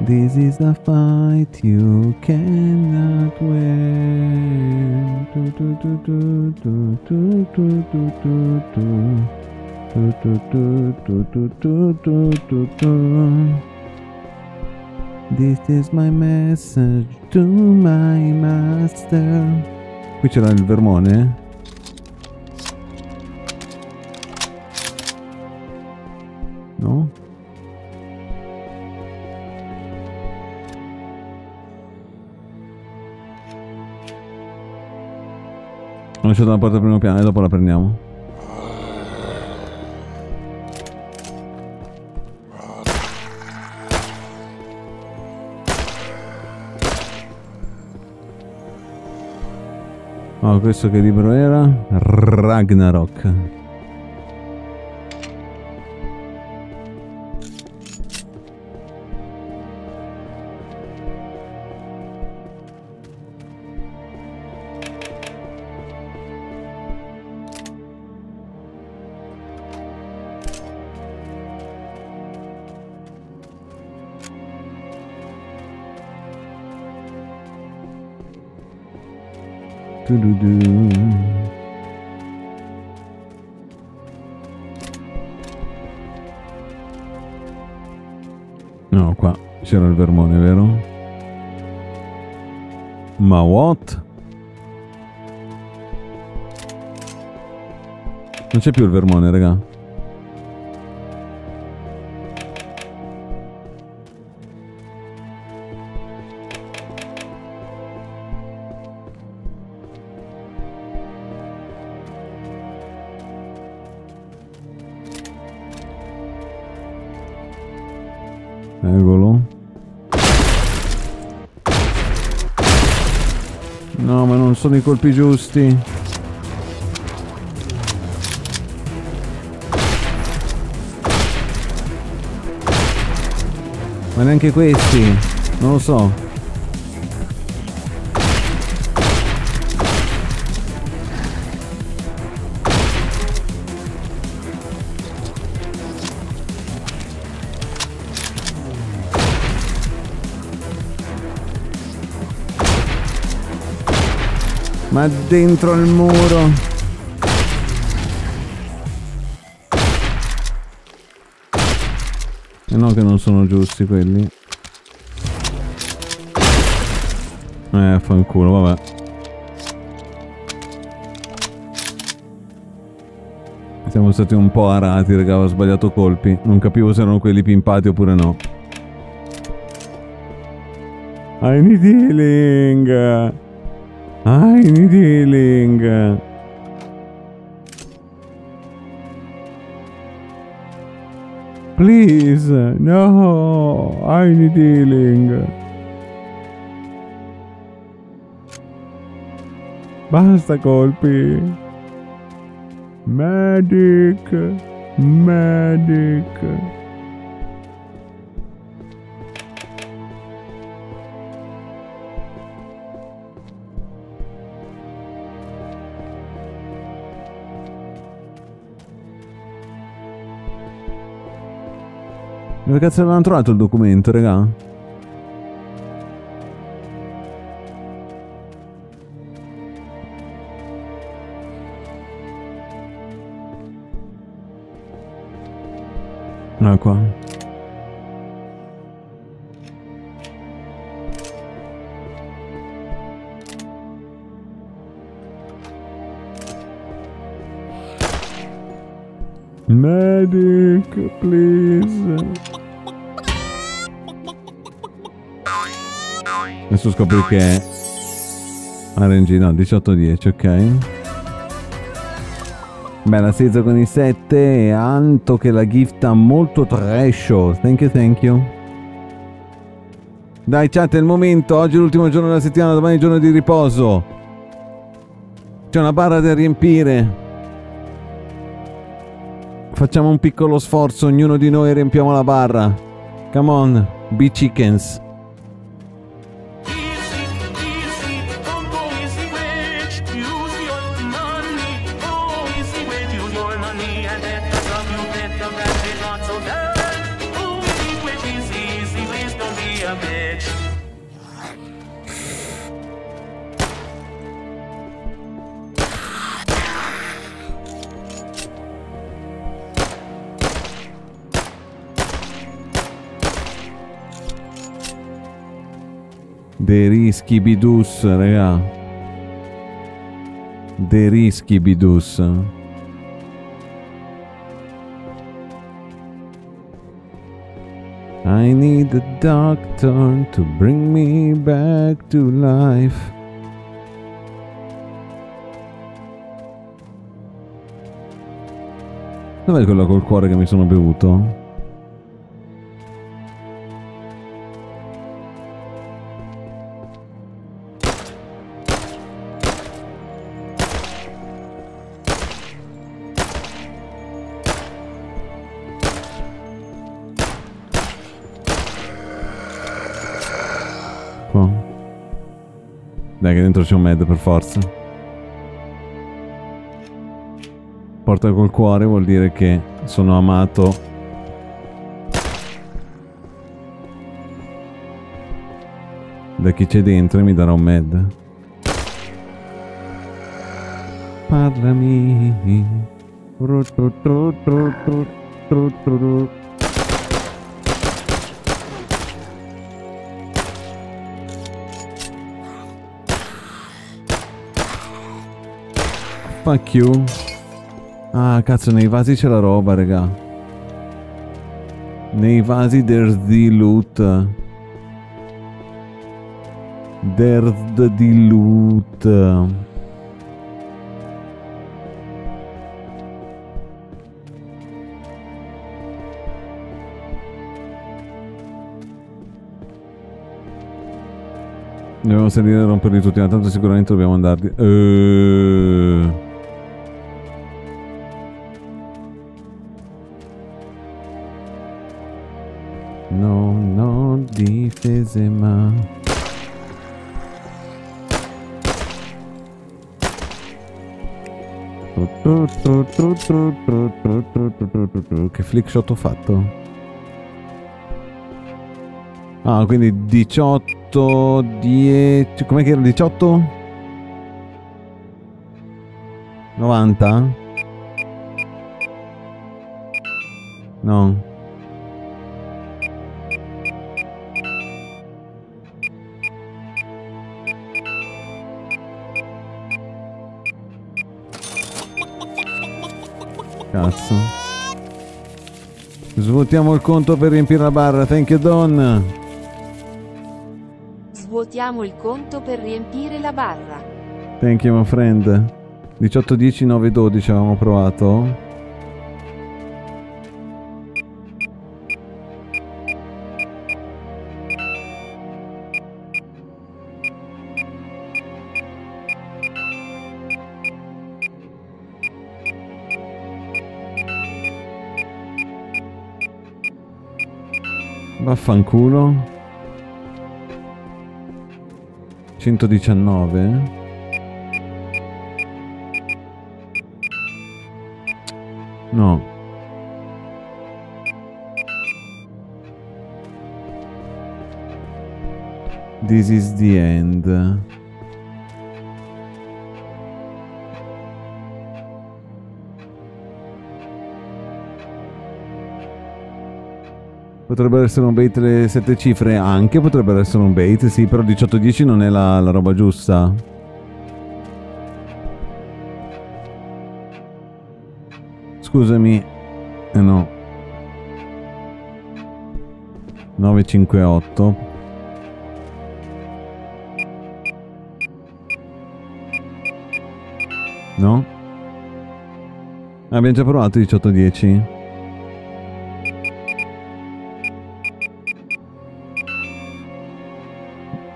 This is the fight you cannot win. Tu tu tu tu tu tu tu tu tu tu tu tu tu tu tu. This is my message to my master. Qui c'era il vermone. No? Ho lasciato la porta al primo piano e dopo la prendiamo. Oh, questo che libro era? Ragnarok. Du-du-du. No, qua c'era il vermone, vero? Ma what? Non c'è più il vermone, raga. Eccolo. No, ma non sono i colpi giusti. Ma neanche questi, non lo so. Ma dentro il muro. No, che non sono giusti quelli. Eh, fanculo, vabbè. Siamo stati un po' arati, raga, ho sbagliato colpi. Non capivo se erano quelli pimpati oppure no. I need healing. I need healing. Please, no, I need healing. Basta colpi. Medic, medic. Dove cazzo avevano trovato il documento, raga? No, qua. Medic, please. Adesso scopri che è R N G, no, diciotto dieci, ok. Bella Sizzo con i sette e Anto che la gifta molto trasho. Thank you, thank you. Dai chat, è il momento, oggi è l'ultimo giorno della settimana, domani è il giorno di riposo. C'è una barra da riempire. Facciamo un piccolo sforzo, ognuno di noi riempiamo la barra. Come on, be chickens. De rischi bidus, raga. De rischi bidus. I need a doctor to bring me back to life. Dov'è quello col cuore che mi sono bevuto? Dai che dentro c'è un med per forza. Porta col cuore vuol dire che sono amato. Da chi c'è dentro e mi darà un med. parlami. Fuck you. Ah, cazzo, nei vasi c'è la roba, raga. Nei vasi there's the loot. There's the loot. Dobbiamo salire e romperli tutti, ma tanto sicuramente dobbiamo andarli. Eeeh... Non ho difese ma... Che flick shot ho fatto? Ah, quindi diciotto, dieci... Com'è che era? diciotto? novanta? No. Cazzo. Svuotiamo il conto per riempire la barra. Thank you, Don. Svuotiamo il conto per riempire la barra. Thank you, my friend. diciotto, dieci, nove, dodici avevamo provato. Vaffanculo. centodiciannove. No. This is the end. Potrebbero essere un bait le sette cifre, anche potrebbero essere un bait, sì, però diciotto dieci non è la, la roba giusta. Scusami, eh no. nove cinque otto. No? Abbiamo già provato diciotto dieci.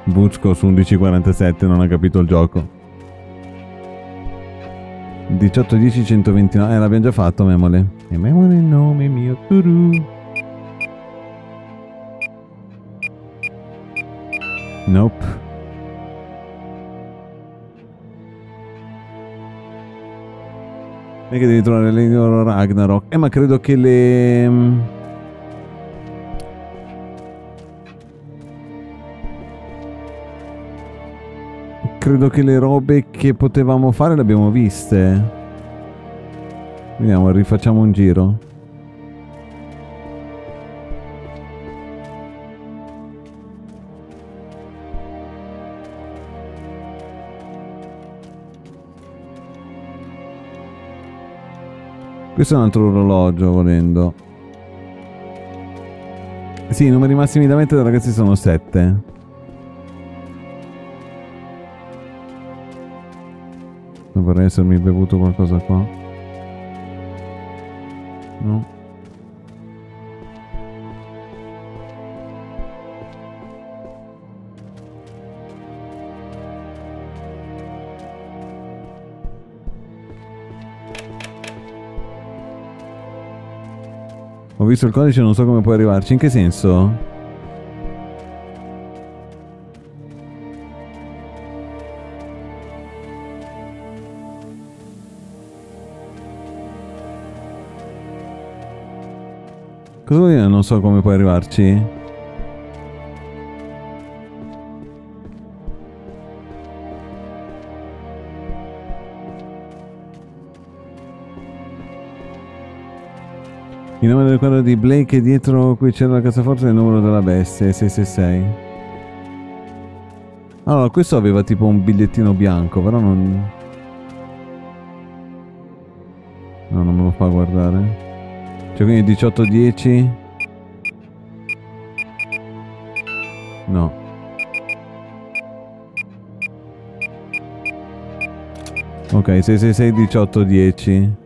Bucco su undici quarantasette non ha capito il gioco. diciotto dieci centoventinove. Eh, l'abbiamo già fatto, memole. E memole il nome mio. Turu. Nope. E che devi trovare l'Euro Ragnarok. Eh, ma credo che le... Credo che le robe che potevamo fare le abbiamo viste. Vediamo, rifacciamo un giro. Questo è un altro orologio, volendo. Sì, i numeri massimi da mettere, ragazzi, sono sette. Vorrei essermi bevuto qualcosa qua. No. Ho visto il codice, non so come puoi arrivarci. In che senso? Cosa vuol dire non so come puoi arrivarci? di quello di Blake, e dietro qui c'era la cassaforte del numero della bestia, sei sei sei. Allora, questo aveva tipo un bigliettino bianco, però non... No, non me lo fa guardare. Cioè, quindi diciotto dieci? No. Ok, sei sei sei diciotto dieci.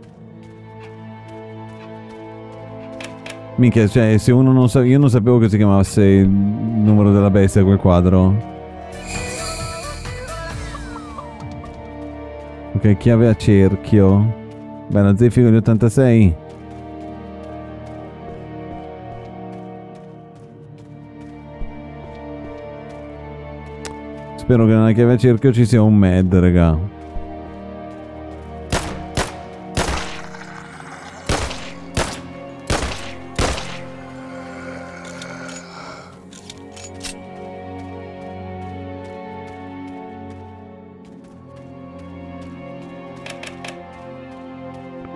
Minchia, cioè, se uno non sa... Io non sapevo che si chiamasse il numero della bestia quel quadro. Ok, chiave a cerchio. Bella Zefiro di ottantasei. Spero che nella chiave a cerchio ci sia un med, raga.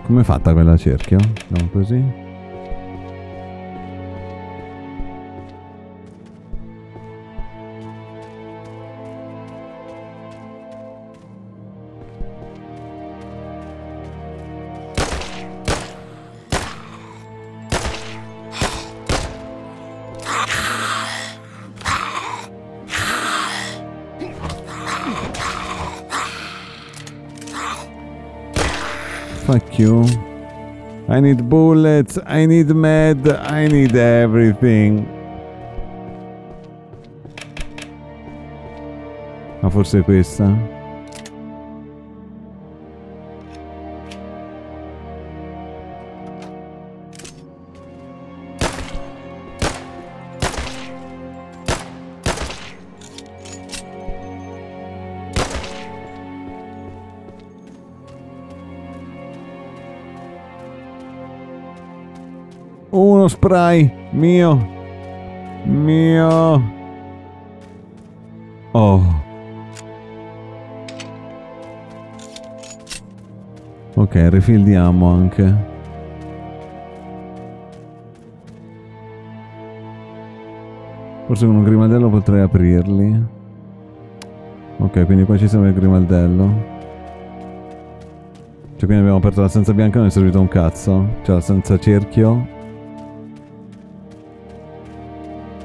Come è fatta quella cerchio? Andiamo così. Fuck you. I need bullets, I need med, I need everything. Ma forse è questa? Spray mio mio oh ok, rifildiamo anche. Forse con un grimaldello potrei aprirli. Ok, quindi qua ci serve il grimaldello. Cioè, quindi abbiamo aperto la stanza bianca e non è servito un cazzo. Cioè, la stanza cerchio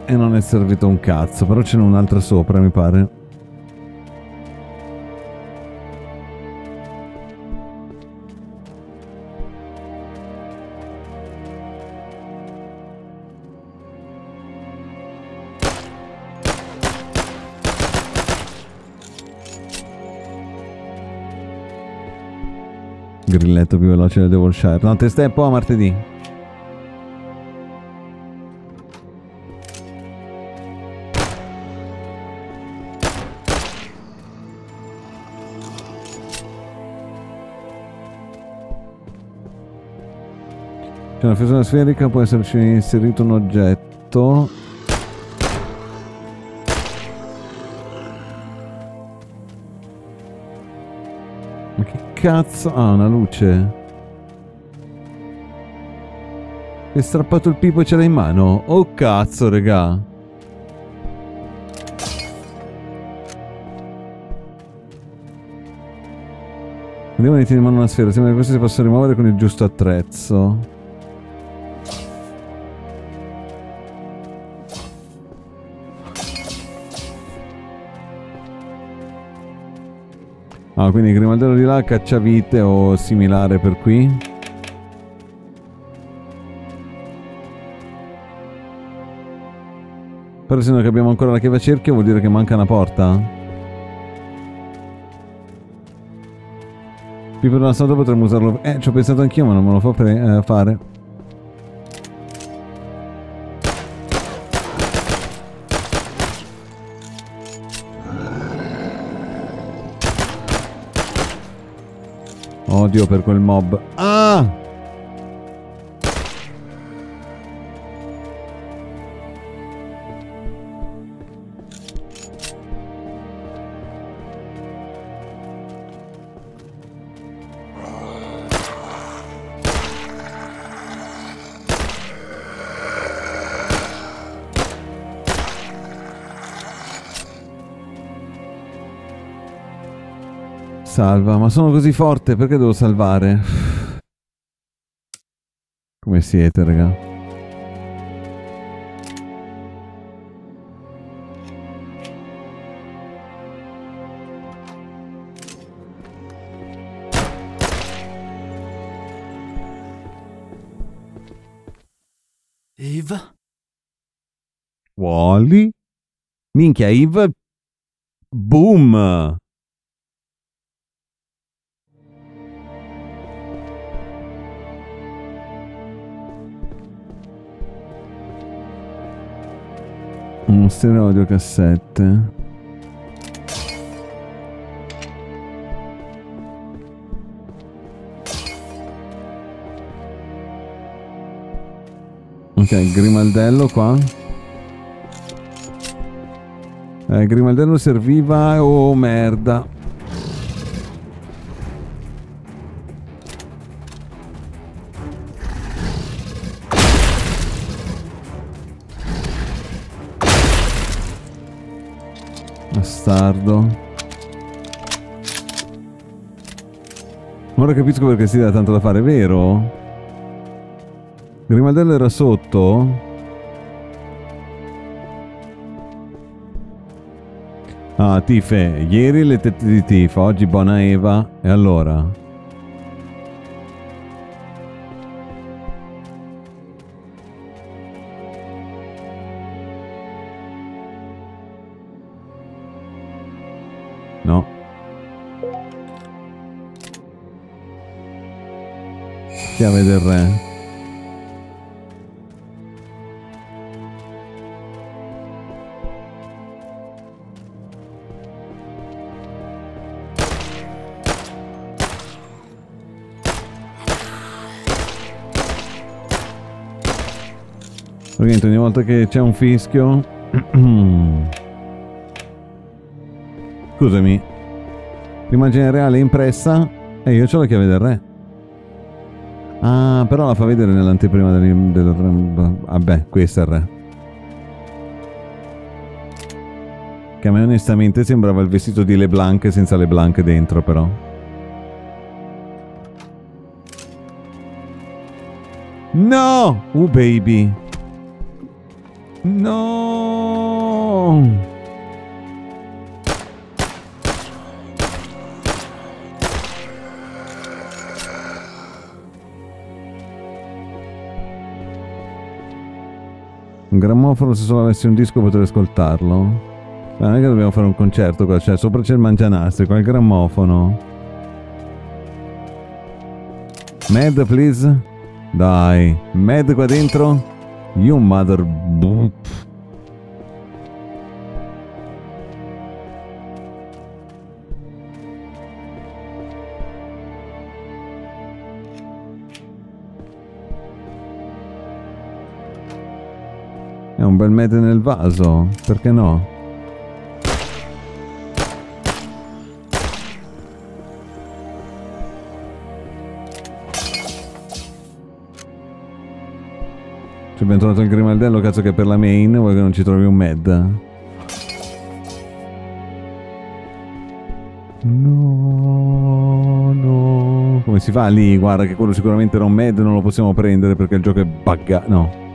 e non è servito un cazzo, però ce n'è un'altra sopra, mi pare. Grilletto più veloce del Devilshire. No, testa un po' a martedì. Una fessura sferica, può esserci inserito un oggetto. Ma che cazzo? Ah, una luce. Si è strappato il pipo e ce l'ha in mano. Oh cazzo, regà. Vediamo di tenere in mano una sfera. Sembra che questa si possa rimuovere con il giusto attrezzo. Ah, quindi il grimaldello di là, cacciavite o similare per qui. Però se non abbiamo ancora la chiave a cerchio vuol dire che manca una porta. Più per una strada potremmo usarlo... Eh, ci ho pensato anch'io ma non me lo fa eh, fare. Oddio per quel mob. Ah! salva, ma sono così forte, perché devo salvare? Come siete, raga? Eve? Wally? Minchia, Eve? Boom! Un stereo cassette. Ok, Grimaldello qua. Eh, Grimaldello serviva... Oh, merda. Bastardo. Ora capisco perché si dà tanto da fare, vero? Grimaldello era sotto? Ah, Tife, ieri le tette di Tifa, oggi buona Eva, e allora? No. Chiave del re. Ogni volta che c'è un fischio... Scusami. L'immagine reale è impressa e io ho la chiave del re. Ah, però la fa vedere nell'anteprima del, del re. Vabbè, questo è il re. Che a me onestamente sembrava il vestito di Le Blanc senza Le Blanc dentro, però. No! Oh, baby! No! Un grammofono, se solo avessi un disco potrei ascoltarlo. Ma non è che dobbiamo fare un concerto qua, cioè sopra c'è il mangianastro, qua il grammofono. Mad, please. Dai, Mad qua dentro. You mother... È un bel mete nel vaso, perché no? Ci abbiamo trovato il Grimaldello, cazzo che per la main, vuoi che non ci trovi un med? No, no. Come si fa lì? Guarda che quello sicuramente era un med, non lo possiamo prendere perché il gioco è buggato. No.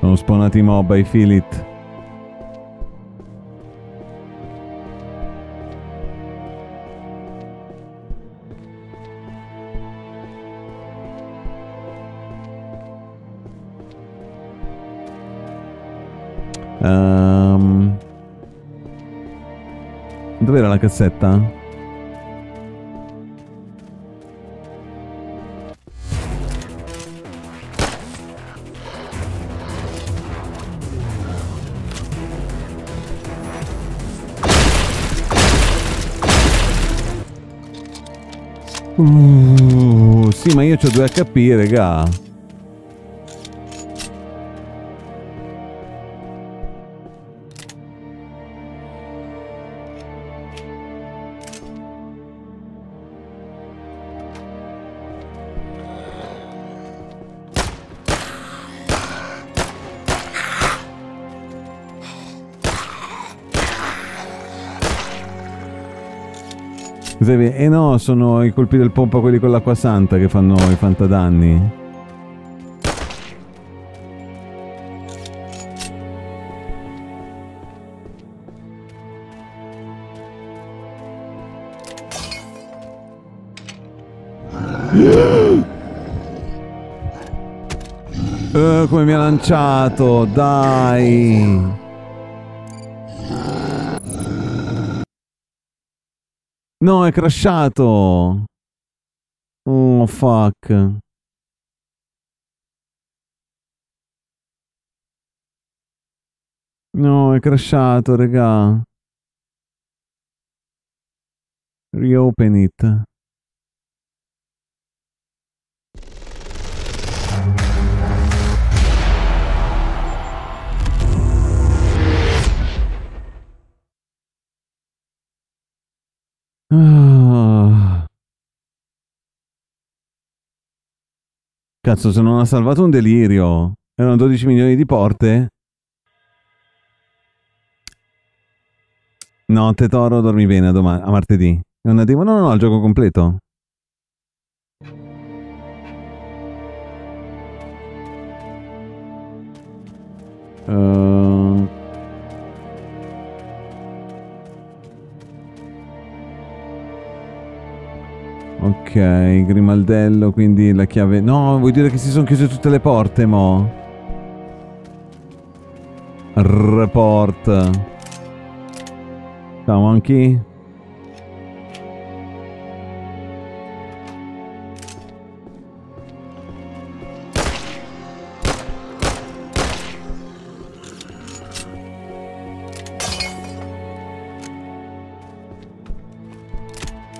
Sono spawnati i mob, I feel it. Um, dov'era la cassetta? Uh, sì, ma io c'ho due H P, raga. E eh no, sono i colpi del pompa, quelli con l'acqua santa, che fanno i fantadanni. Uh, come mi ha lanciato, dai. No, è crashato. Oh, fuck. No, è crashato, raga. Reopen it. Cazzo, se non ha salvato un delirio. Erano dodici milioni di porte. Notte Toro, dormi bene a domani, a martedì. È una demo? No, no, al gioco completo. Uh... Ok, Grimaldello, quindi la chiave... No, vuol dire che si sono chiuse tutte le porte, mo? Report. Ciao, Monkey.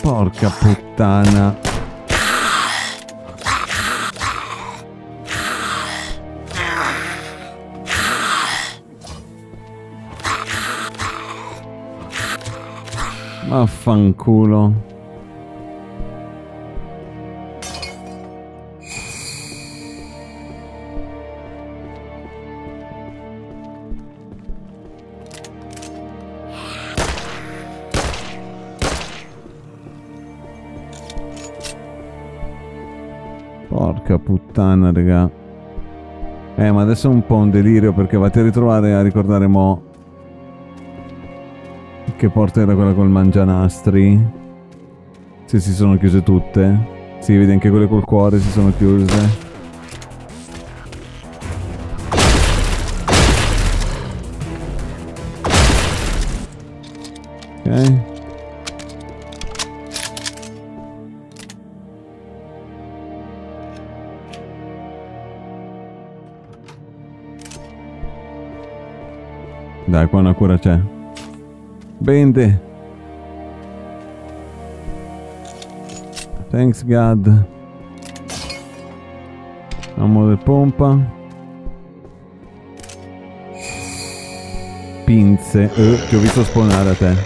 Porca puttana. Vaffanculo. Porca puttana, raga. Eh, ma adesso è un po' un delirio, perché vatti a ritrovare a ricordare mo che porta era quella col mangianastri. Se si sono chiuse tutte. Si vede anche quelle col cuore si sono chiuse. Ok. Dai, qua una cura c'è. Bende. Thanks God. Amore pompa. Pinze. Eh, ti ho visto spawnare a te.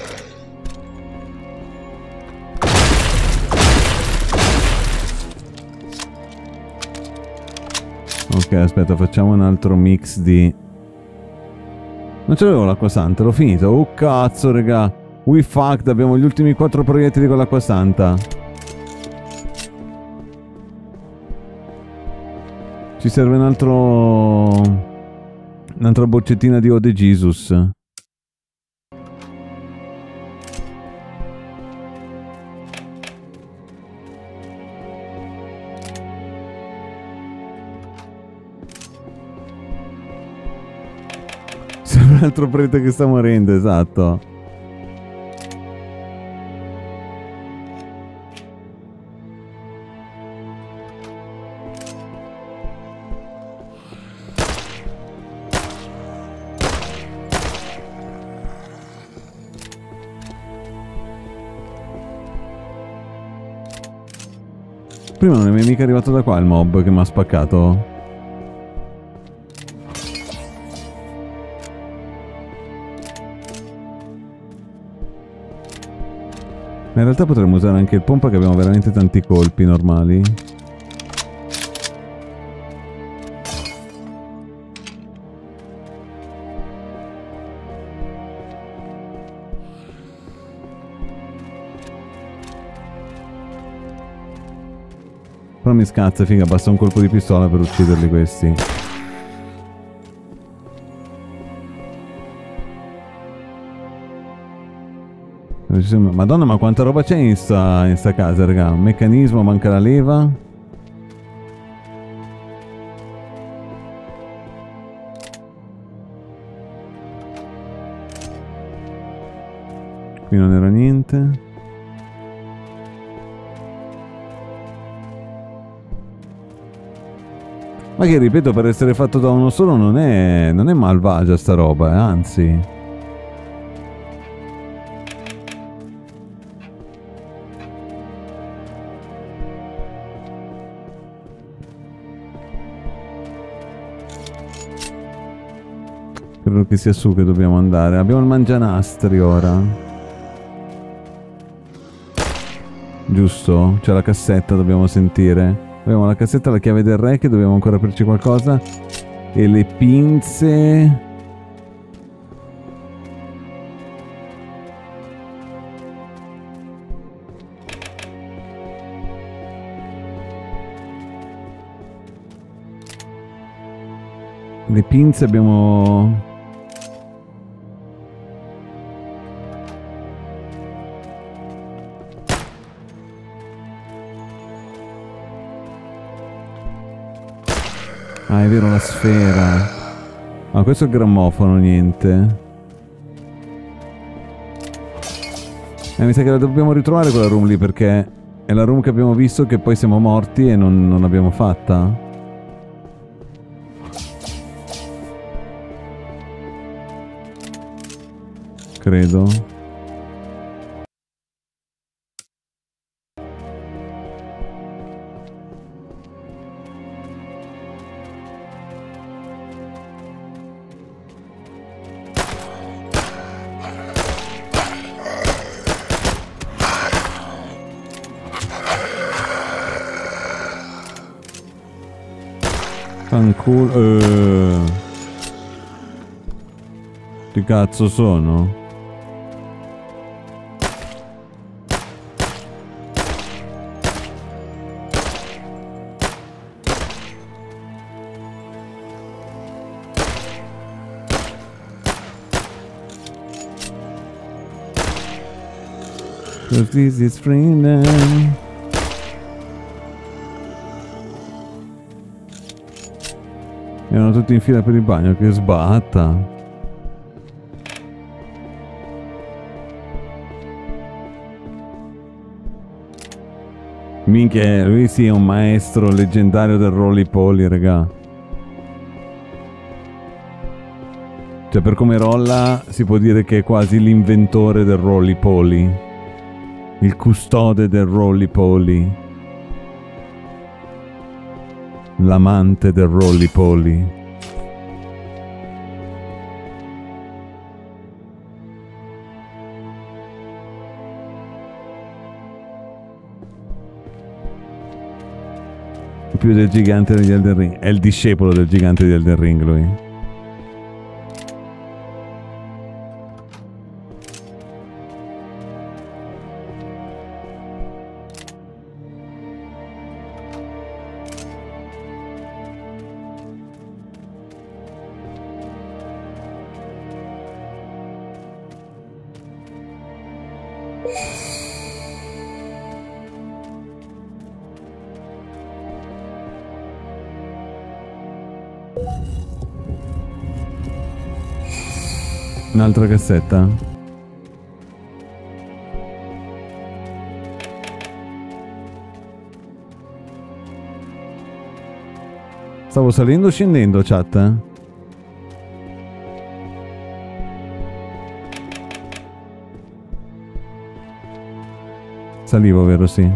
Ok, aspetta, facciamo un altro mix di... Non ce l'avevo l'acqua santa, l'ho finito. Oh cazzo, raga. We fucked, abbiamo gli ultimi quattro proiettili con l'acqua santa. Ci serve un altro... Un'altra boccettina di Ode Jesus. Altro prete che sta morendo, esatto. Prima non è mica arrivato da qua il mob che mi ha spaccato. In realtà potremmo usare anche il pompa, che abbiamo veramente tanti colpi normali. Però mi scazza, figa, basta un colpo di pistola per ucciderli questi. Madonna, ma quanta roba c'è in sta, in sta casa, raga. Un meccanismo, manca la leva. Qui non era niente. Ma che, ripeto, per essere fatto da uno solo non è, non è malvagia sta roba, eh, anzi. Credo che sia su che dobbiamo andare. Abbiamo il mangianastri ora. Giusto? C'è la cassetta, dobbiamo sentire. Abbiamo la cassetta, la chiave del re che dobbiamo ancora aprirci qualcosa. E le pinze. Le pinze abbiamo... Ah, è vero, la sfera. Ma ah, questo è il grammofono, niente. Eh, mi sa che la dobbiamo ritrovare quella room lì, perché è la room che abbiamo visto che poi siamo morti e non, non l'abbiamo fatta. Credo. Cool. Uh. Che cazzo sono? This is freedom. Erano tutti in fila per il bagno, che sbatta. Minchia, lui sì è un maestro leggendario del roly-poly, raga. Cioè, per come rolla si può dire che è quasi l'inventore del roly-poly, il custode del roly-poly, l'amante del roly-poly. Più del gigante degli Elden Ring. È il discepolo del gigante di Elden Ring, lui. Un'altra cassetta? Stavo salendo o scendendo, chat? Salivo, vero? Sì.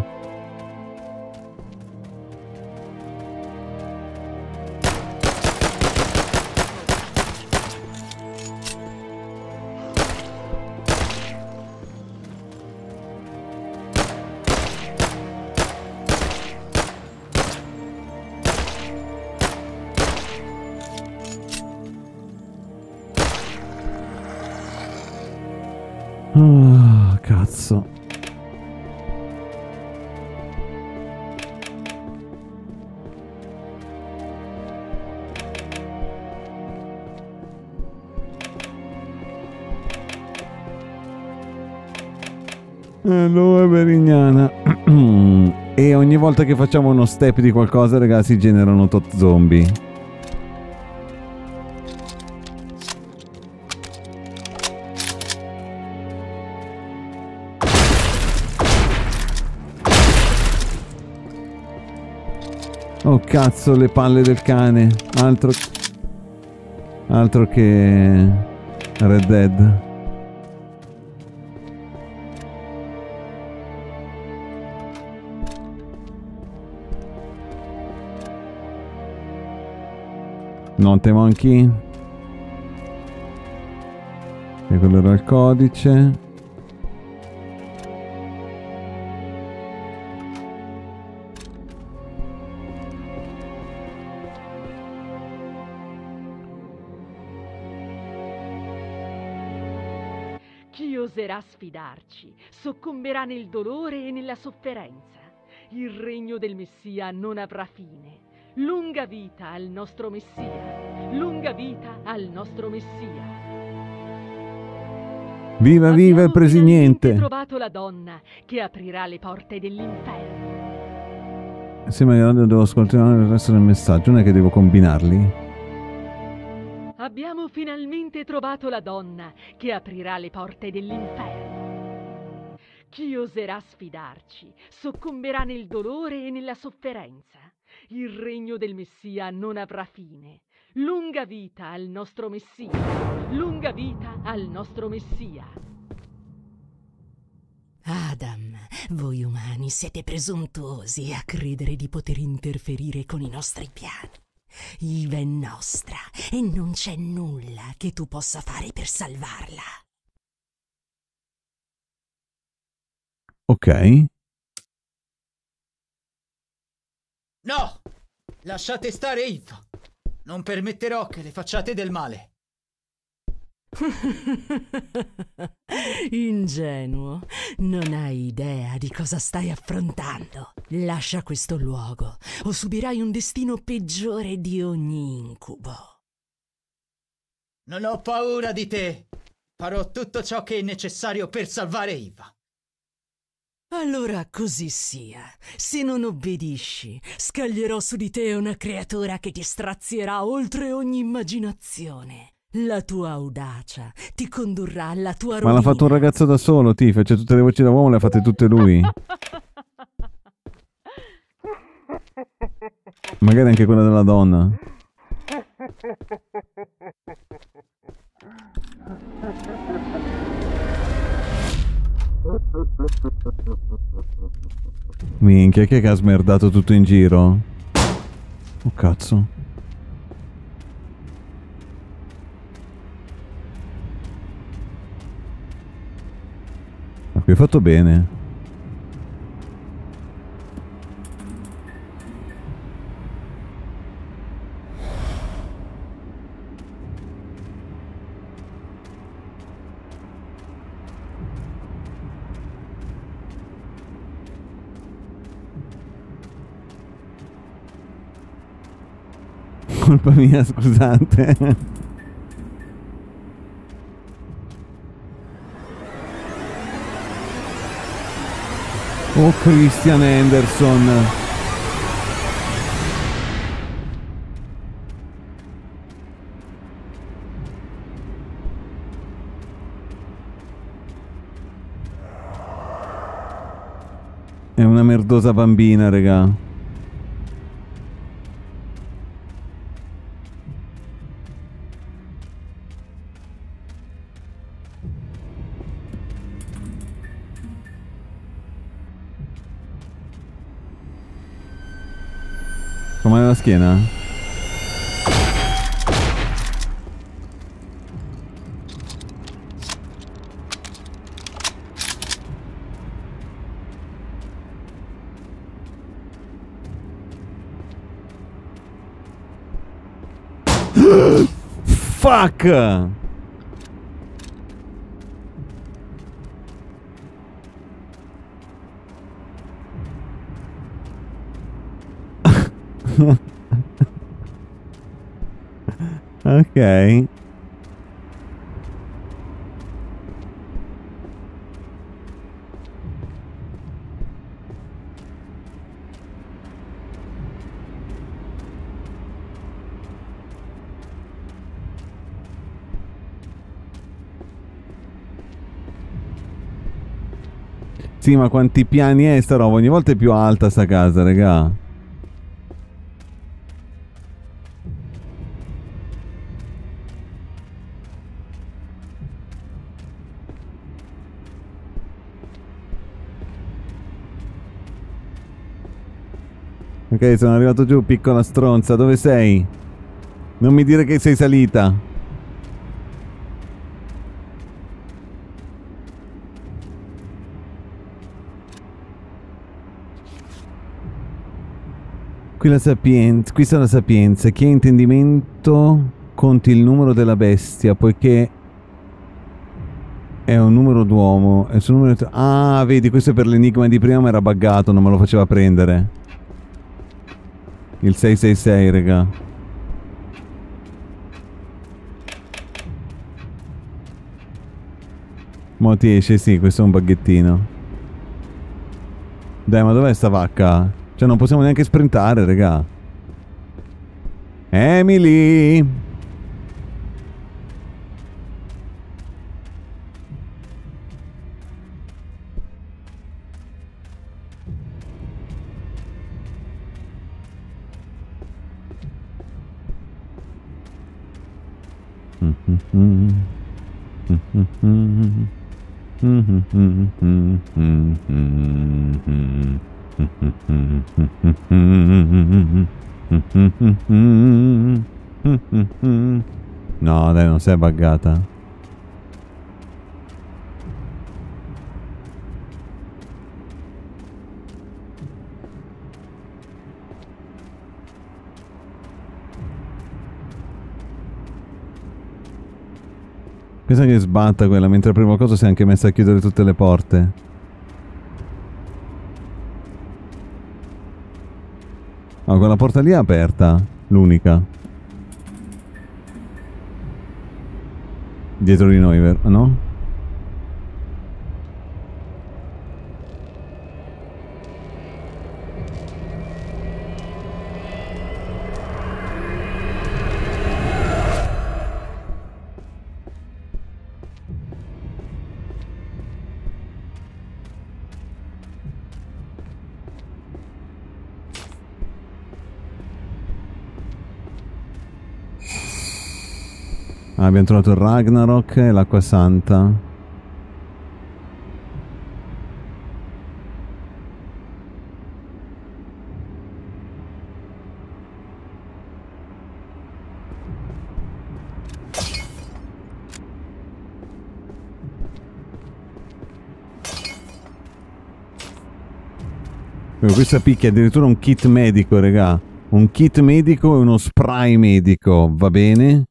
Aloe berignana. E ogni volta che facciamo uno step di qualcosa, ragazzi, generano tot zombie. Oh cazzo, le palle del cane. Altro Altro che Red Dead. Notte monkey. E quello era il codice. Chi oserà sfidarci soccomberà nel dolore e nella sofferenza. Il regno del Messia non avrà fine. Lunga vita al nostro Messia, lunga vita al nostro Messia. Viva viva il presi niente. Ho trovato la donna che aprirà le porte dell'inferno. Sì, ma io devo ascoltare il resto del messaggio, non è che devo combinarli. Abbiamo finalmente trovato la donna che aprirà le porte dell'inferno. Chi oserà sfidarci soccomberà nel dolore e nella sofferenza. Il regno del Messia non avrà fine. Lunga vita al nostro Messia. Lunga vita al nostro Messia. Adam, voi umani siete presuntuosi a credere di poter interferire con i nostri piani. Iva è nostra e non c'è nulla che tu possa fare per salvarla. Ok. No! Lasciate stare Eve! Non permetterò che le facciate del male. Ingenuo, non hai idea di cosa stai affrontando. Lascia questo luogo o subirai un destino peggiore di ogni incubo. Non ho paura di te. Farò tutto ciò che è necessario per salvare Eve. Allora così sia. Se non obbedisci, scaglierò su di te una creatura che ti strazierà oltre ogni immaginazione. La tua audacia ti condurrà alla tua rovina. Ma l'ha fatto un ragazzo da solo, Tifa. Cioè, tutte le voci da uomo le ha fatte tutte lui. Magari anche quella della donna. Minchia, chi è che ha smerdato tutto in giro? Oh cazzo. Ma qui ho fatto bene. Colpa mia, scusate. Oh, Christian Anderson. È una merdosa bambina, raga. La schiena. Fuck. Ok. Sì, ma quanti piani è sta roba? Ogni volta è più alta sta casa, raga. Ok, sono arrivato giù, piccola stronza. Dove sei? Non mi dire che sei salita. Qui la sapienza, qui sta la sapienza. Chi ha intendimento conti il numero della bestia, poiché è un numero d'uomo. È sul numero... Ah, vedi, questo è per l'enigma di prima, ma era buggato, non me lo faceva prendere. Il sei sei sei, raga. Mo' ti esce, sì, questo è un baghettino. Dai, ma dov'è sta vacca? Cioè, non possiamo neanche sprintare, raga. Emily! No, dai, non sei buggata. Pensa che sbatta quella, mentre apriva qualcosa si è anche messa a chiudere tutte le porte. Ah, quella porta lì è aperta, l'unica. Dietro di noi, vero? No? Ah, abbiamo trovato il Ragnarok e l'acqua santa. Oh, questa picchia è addirittura un kit medico, raga. Un kit medico e uno spray medico, va bene?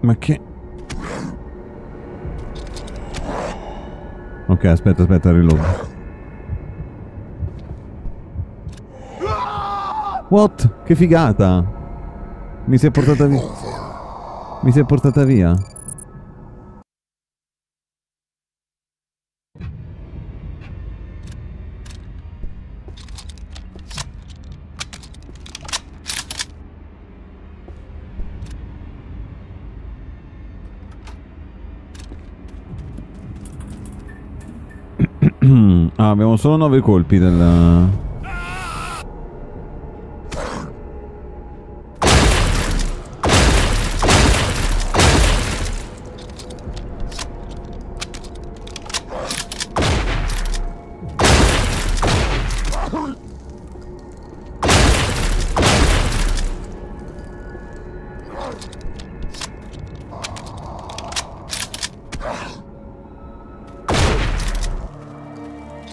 Ma che... Ok, aspetta, aspetta, riload. What? Che figata! Mi si è portata via. Mi si è portata via. Ah, abbiamo solo nove colpi del...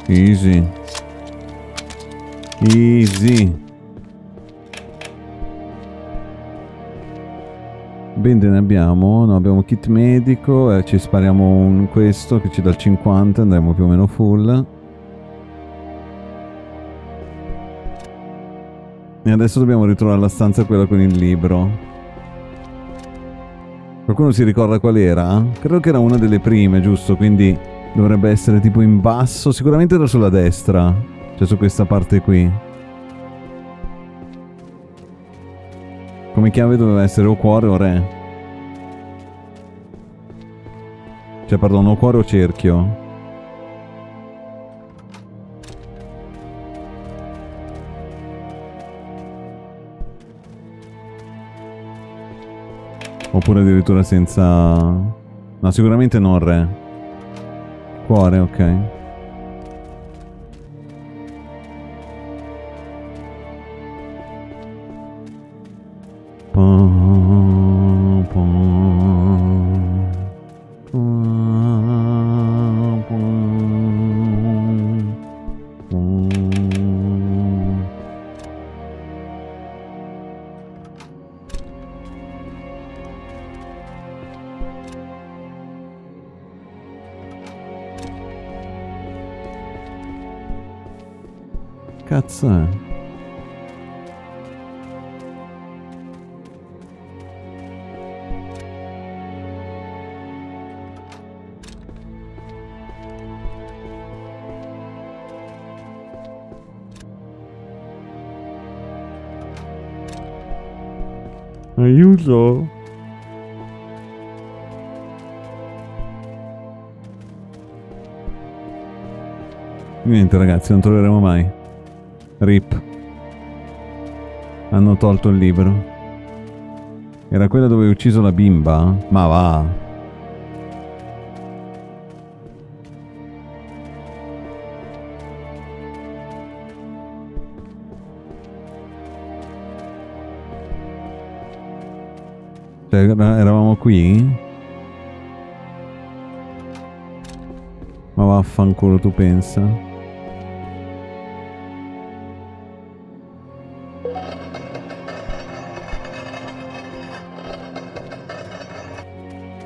Easy. Easy. Bene, ne abbiamo. No, abbiamo kit medico. Eh, ci spariamo un questo che ci dà il cinquanta. Andremo più o meno full. E adesso dobbiamo ritrovare la stanza quella con il libro. Qualcuno si ricorda qual era? Credo che era una delle prime, giusto? Quindi dovrebbe essere tipo in basso. Sicuramente era sulla destra, cioè su questa parte qui. Come chiave doveva essere o cuore o re. Cioè, perdono, o cuore o cerchio. Oppure addirittura senza... No, sicuramente non re. Cuore, ok. Cazzo. Aiuto. Niente ragazzi, non troveremo mai. Rip. Hanno tolto il libro. Era quella dove hai ucciso la bimba? Ma va. Cioè, eravamo qui? Ma vaffanculo, tu pensa?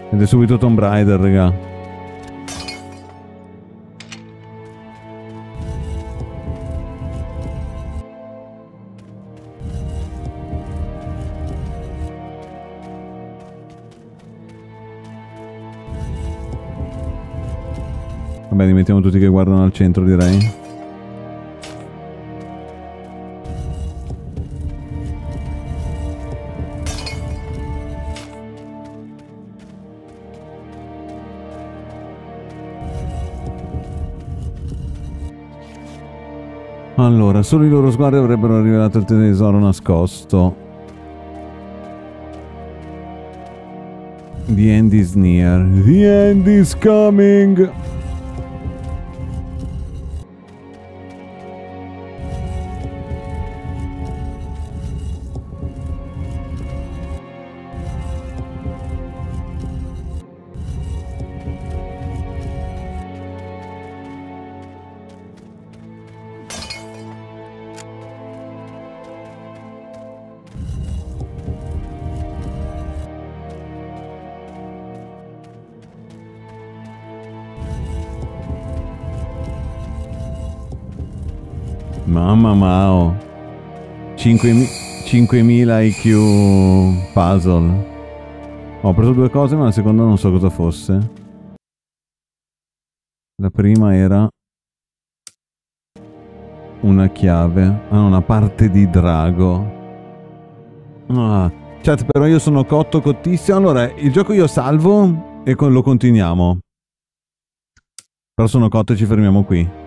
Ed è subito Tom Raider, raga. Vabbè, li mettiamo tutti che guardano al centro, direi. Allora, solo i loro sguardi avrebbero rivelato il tesoro nascosto. The end is near. The end is coming. Mamma mia, cinquemila I Q puzzle. Ho preso due cose, ma la seconda non so cosa fosse. La prima era una chiave. Ah, una parte di drago. Ah, chat, però io sono cotto, cottissimo. Allora, il gioco io salvo e lo continuiamo. Però sono cotto e ci fermiamo qui.